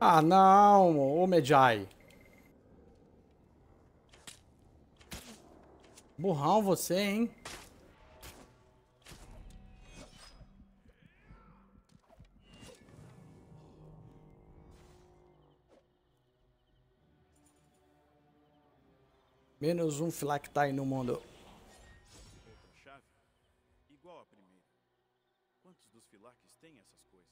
Ah, não, ô Medjai. Burrão você, hein? Menos um Phylakes tá aí no mundo. Outra chave? Igual a primeira. Quantos dos Phylakes tem essas coisas?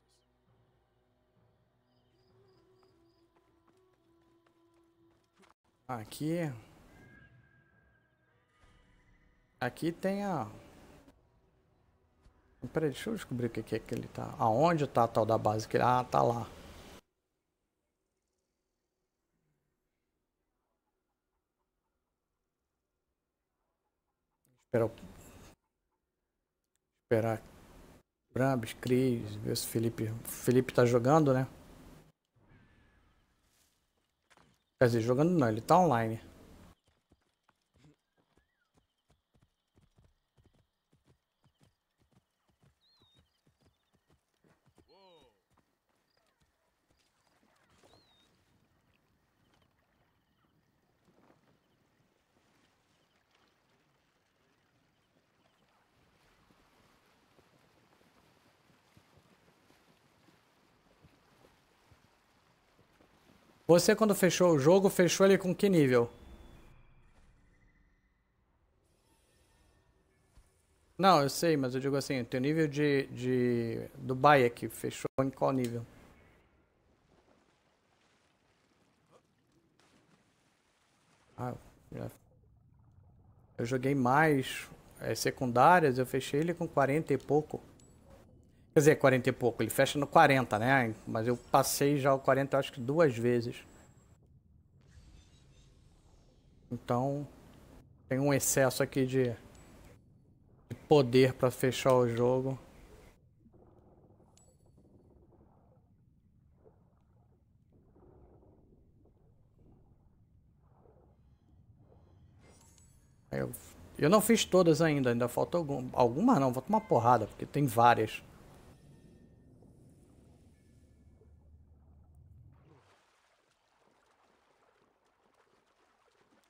Aqui... Aqui tem a... Peraí, deixa eu descobrir o que é que ele tá... Aonde tá a tal da base? Ah, tá lá. Espera. Esperar. Brambis, Cris, ver se o Felipe. O Felipe tá jogando, né? Quer dizer, jogando não, ele tá online. Você, quando fechou o jogo, fechou ele com que nível? Não, eu sei, mas eu digo assim, o teu nível de, de, do Bayek fechou em qual nível? Ah, já... Eu joguei mais é, secundárias, eu fechei ele com quarenta e pouco. Quer dizer, quarenta e pouco, ele fecha no quarenta, né? Mas eu passei já o quarenta, acho que duas vezes. Então, tem um excesso aqui de, de poder para fechar o jogo. Eu, eu não fiz todas ainda, ainda falta algum, algumas não, vou tomar uma porrada, porque tem várias.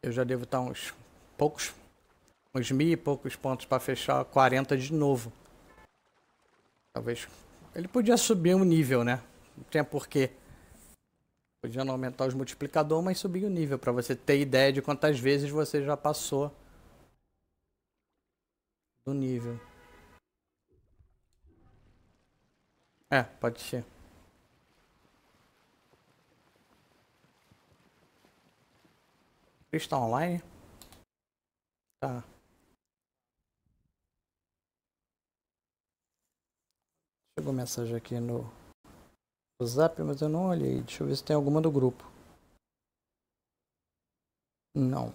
Eu já devo estar uns poucos, uns mil e poucos pontos para fechar quarenta de novo. Talvez. Ele podia subir um nível, né? Não tinha porquê. Podia não aumentar os multiplicadores, mas subir o nível para você ter ideia de quantas vezes você já passou do nível. É, pode ser. Está online? Tá. Chegou mensagem aqui no WhatsApp, mas eu não olhei. Deixa eu ver se tem alguma do grupo. Não.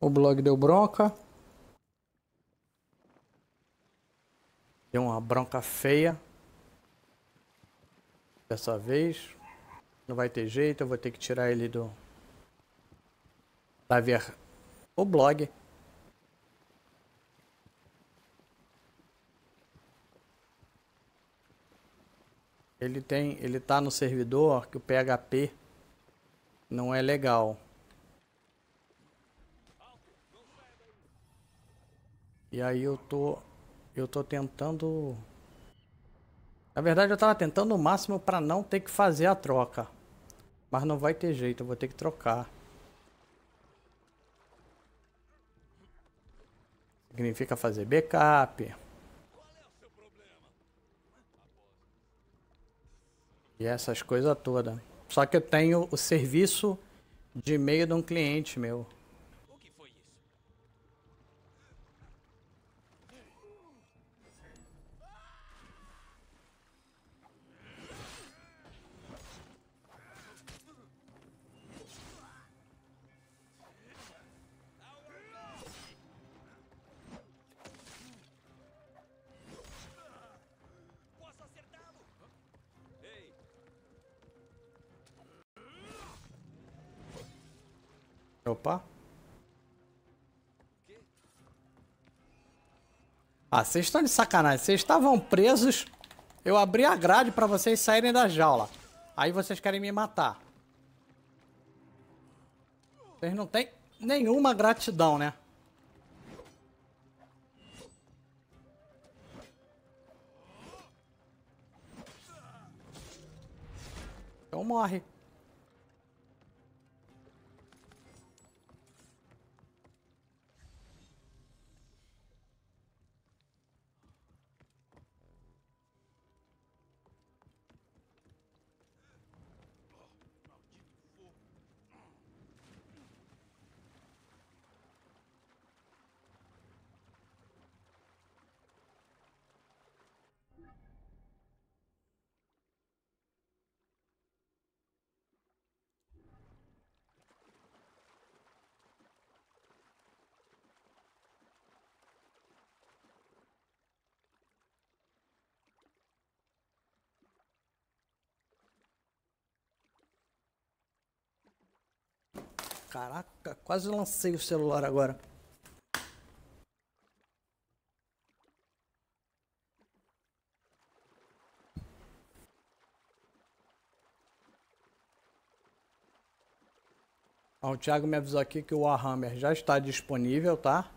O blog deu bronca. Deu uma bronca feia. Dessa vez. Não vai ter jeito, eu vou ter que tirar ele do... Da ver... O blog. Ele tem... Ele tá no servidor que o P H P Não é legal. E aí eu tô... Eu tô tentando... Na verdade eu tava tentando o máximo pra não ter que fazer a troca. Mas não vai ter jeito, eu vou ter que trocar. Significa fazer backup. E essas coisas todas. Só que eu tenho o serviço de e-mail de um cliente meu. O que foi isso? Posso acertá-lo? Ei! Opa. Ah, vocês estão de sacanagem. Vocês estavam presos. Eu abri a grade pra vocês saírem da jaula. Aí vocês querem me matar. Vocês não têm nenhuma gratidão, né? Então morre. Caraca, quase lancei o celular agora. Ó, o Thiago me avisou aqui que o Warhammer já está disponível, tá?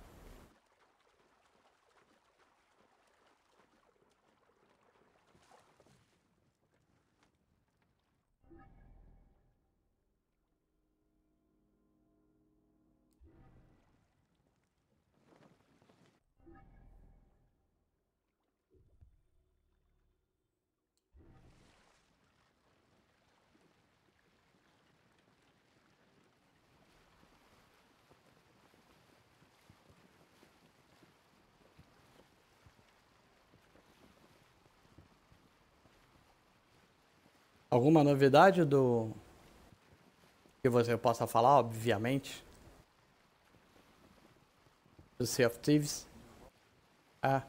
Alguma novidade do que você possa falar, obviamente? Do Sea of Thieves? Ah.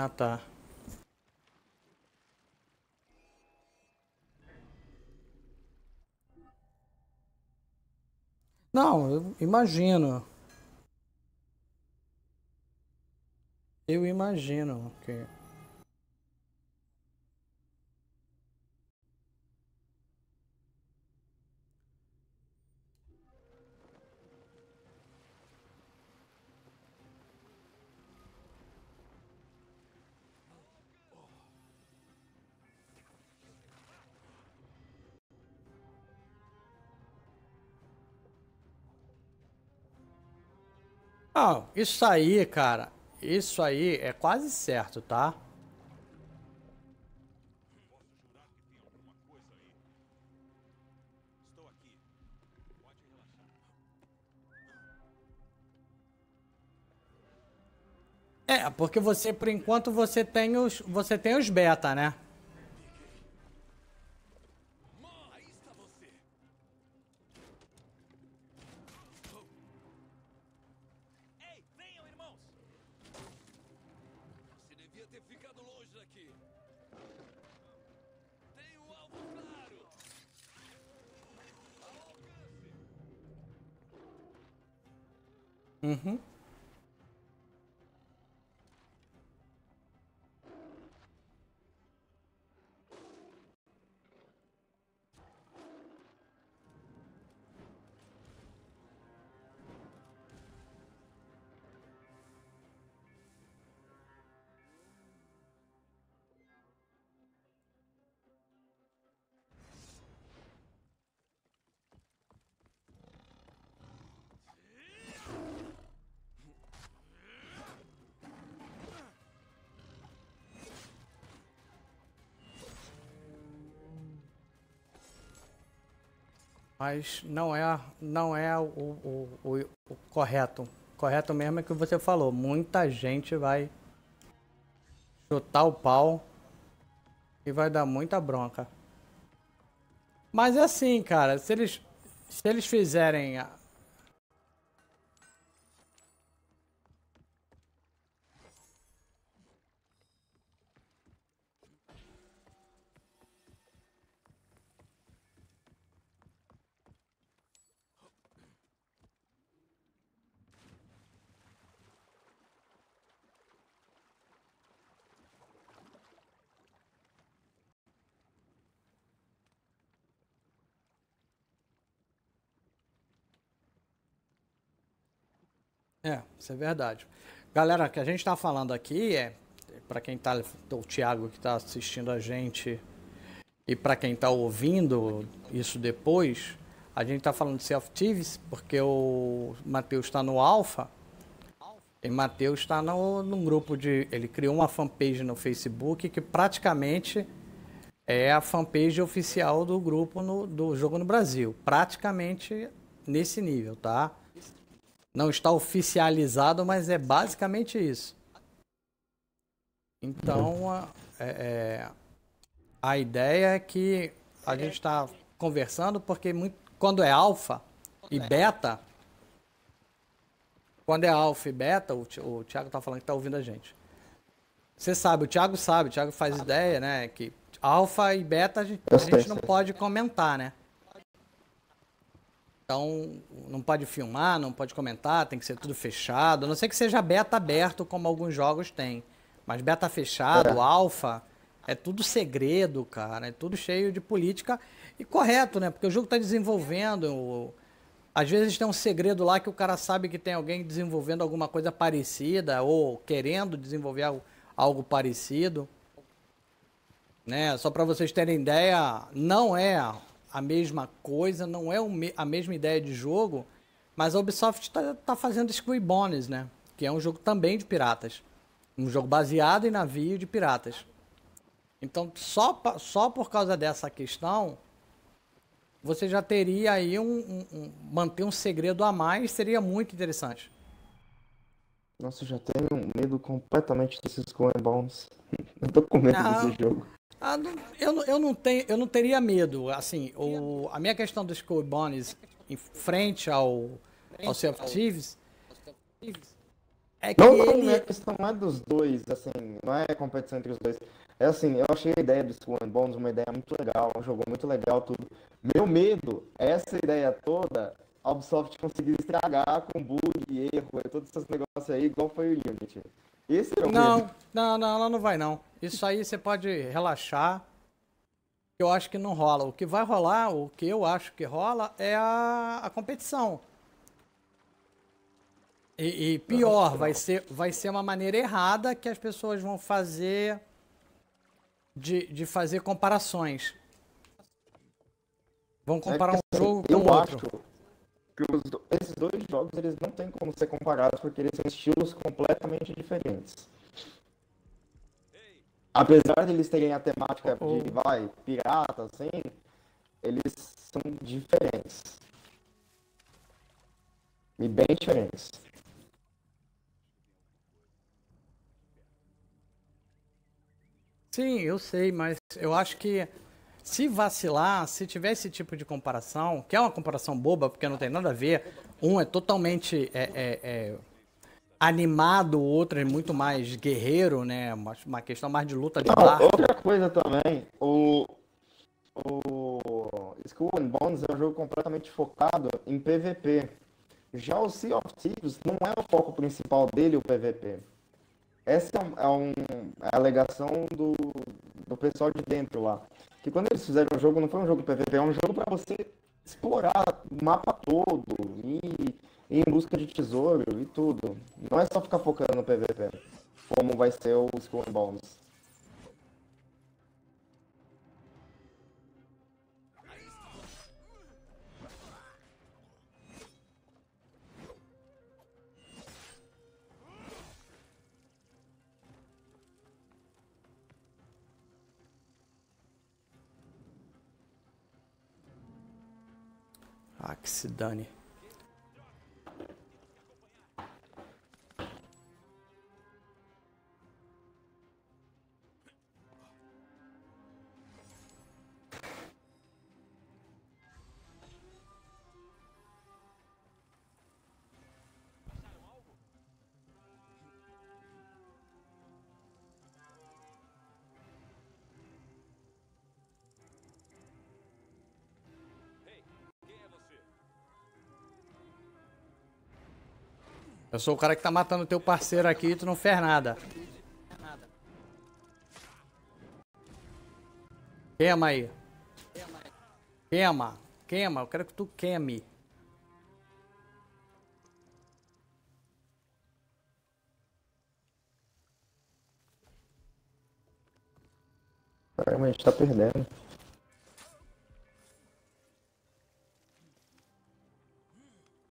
Ah, tá. Não, eu imagino. Eu imagino que... Não, isso aí, cara, isso aí é quase certo, tá? É, É, porque você, por enquanto, você tem os, você tem os beta, né? Uhum. Mas não é, não é o, o, o, o correto. Correto mesmo é o que você falou. Muita gente vai chutar o pau e vai dar muita bronca. Mas é assim, cara. Se eles, se eles fizerem... A... É, isso é verdade. Galera, o que a gente tá falando aqui é, para quem tá, o Thiago que tá assistindo a gente e para quem tá ouvindo isso depois, a gente tá falando de Sea of Thieves porque o Matheus tá no Alpha e Matheus tá no, num grupo de... Ele criou uma fanpage no Facebook que praticamente é a fanpage oficial do grupo no, do jogo no Brasil. Praticamente nesse nível, tá? Não está oficializado, mas é basicamente isso. Então, a, é, a ideia é que a gente está conversando, porque muito, quando é alfa e beta, quando é alfa e beta, o, o Thiago está falando que está ouvindo a gente. Você sabe, o Thiago sabe, o Thiago faz ideia, né? Que alfa e beta a gente, a gente não pode comentar, né? Então, não pode filmar, não pode comentar, tem que ser tudo fechado. A não ser que seja beta aberto, como alguns jogos tem. Mas beta fechado, é. alfa, é tudo segredo, cara. É tudo cheio de política. E correto, né? Porque o jogo tá desenvolvendo. Às vezes tem um segredo lá que o cara sabe que tem alguém desenvolvendo alguma coisa parecida ou querendo desenvolver algo, algo parecido. Né? Só para vocês terem ideia, não é... a mesma coisa, não é a mesma ideia de jogo, mas a Ubisoft está tá fazendo Skull and Bones, né? Que é um jogo também de piratas. Um jogo baseado em navio de piratas. Então, só, só por causa dessa questão, você já teria aí um, um, um... manter um segredo a mais seria muito interessante. Nossa, eu já tenho medo completamente desses Skull and Bones. Eu tô com medo não. desse jogo. Ah, não, eu, eu, não tenho, eu não teria medo, assim, o, a minha questão do Skull and Bones em frente ao, ao Sea of Thieves é que não, não, ele... Não, a questão não é dos dois, assim, não é competição entre os dois. É assim, eu achei a ideia do Skull and Bones uma ideia muito legal, um jogo muito legal, tudo. Meu medo, essa ideia toda, a Ubisoft conseguiu estragar com bug, erro, todos esses negócios aí, igual foi o Unity. Esse é o não, medo. não, não, ela não vai não. Isso aí você pode relaxar. Eu acho que não rola. O que vai rolar, o que eu acho que rola é a, a competição. E, e pior, vai ser, vai ser uma maneira errada que as pessoas vão fazer de, de fazer comparações. Vão comparar é que, um jogo eu com o outro. Que os, esses dois jogos eles não têm como ser comparados porque eles têm estilos completamente diferentes. Apesar de eles terem a temática oh. de vai, pirata, assim, eles são diferentes. E bem diferentes. Sim, eu sei, mas eu acho que se vacilar, se tiver esse tipo de comparação, que é uma comparação boba, porque não tem nada a ver, um é totalmente é, é, é, animado, o outro é muito mais guerreiro, né? Uma, uma questão mais de luta de barco. Outra coisa também, o, o Skull and Bones é um jogo completamente focado em P V P. Já o Sea of Thieves não é o foco principal dele, o P V P. Essa é, um, é a alegação do, do pessoal de dentro lá. Que quando eles fizeram o jogo, não foi um jogo P V P, é um jogo para você explorar o mapa todo, e ir em busca de tesouro e tudo. Não é só ficar focando no P V P, como vai ser o Skull and Bones. Ah, que se dane. Eu sou o cara que tá matando teu parceiro aqui e tu não fez nada. Queima aí. Queima. Queima. Eu quero que tu queime. Caramba, a gente tá perdendo.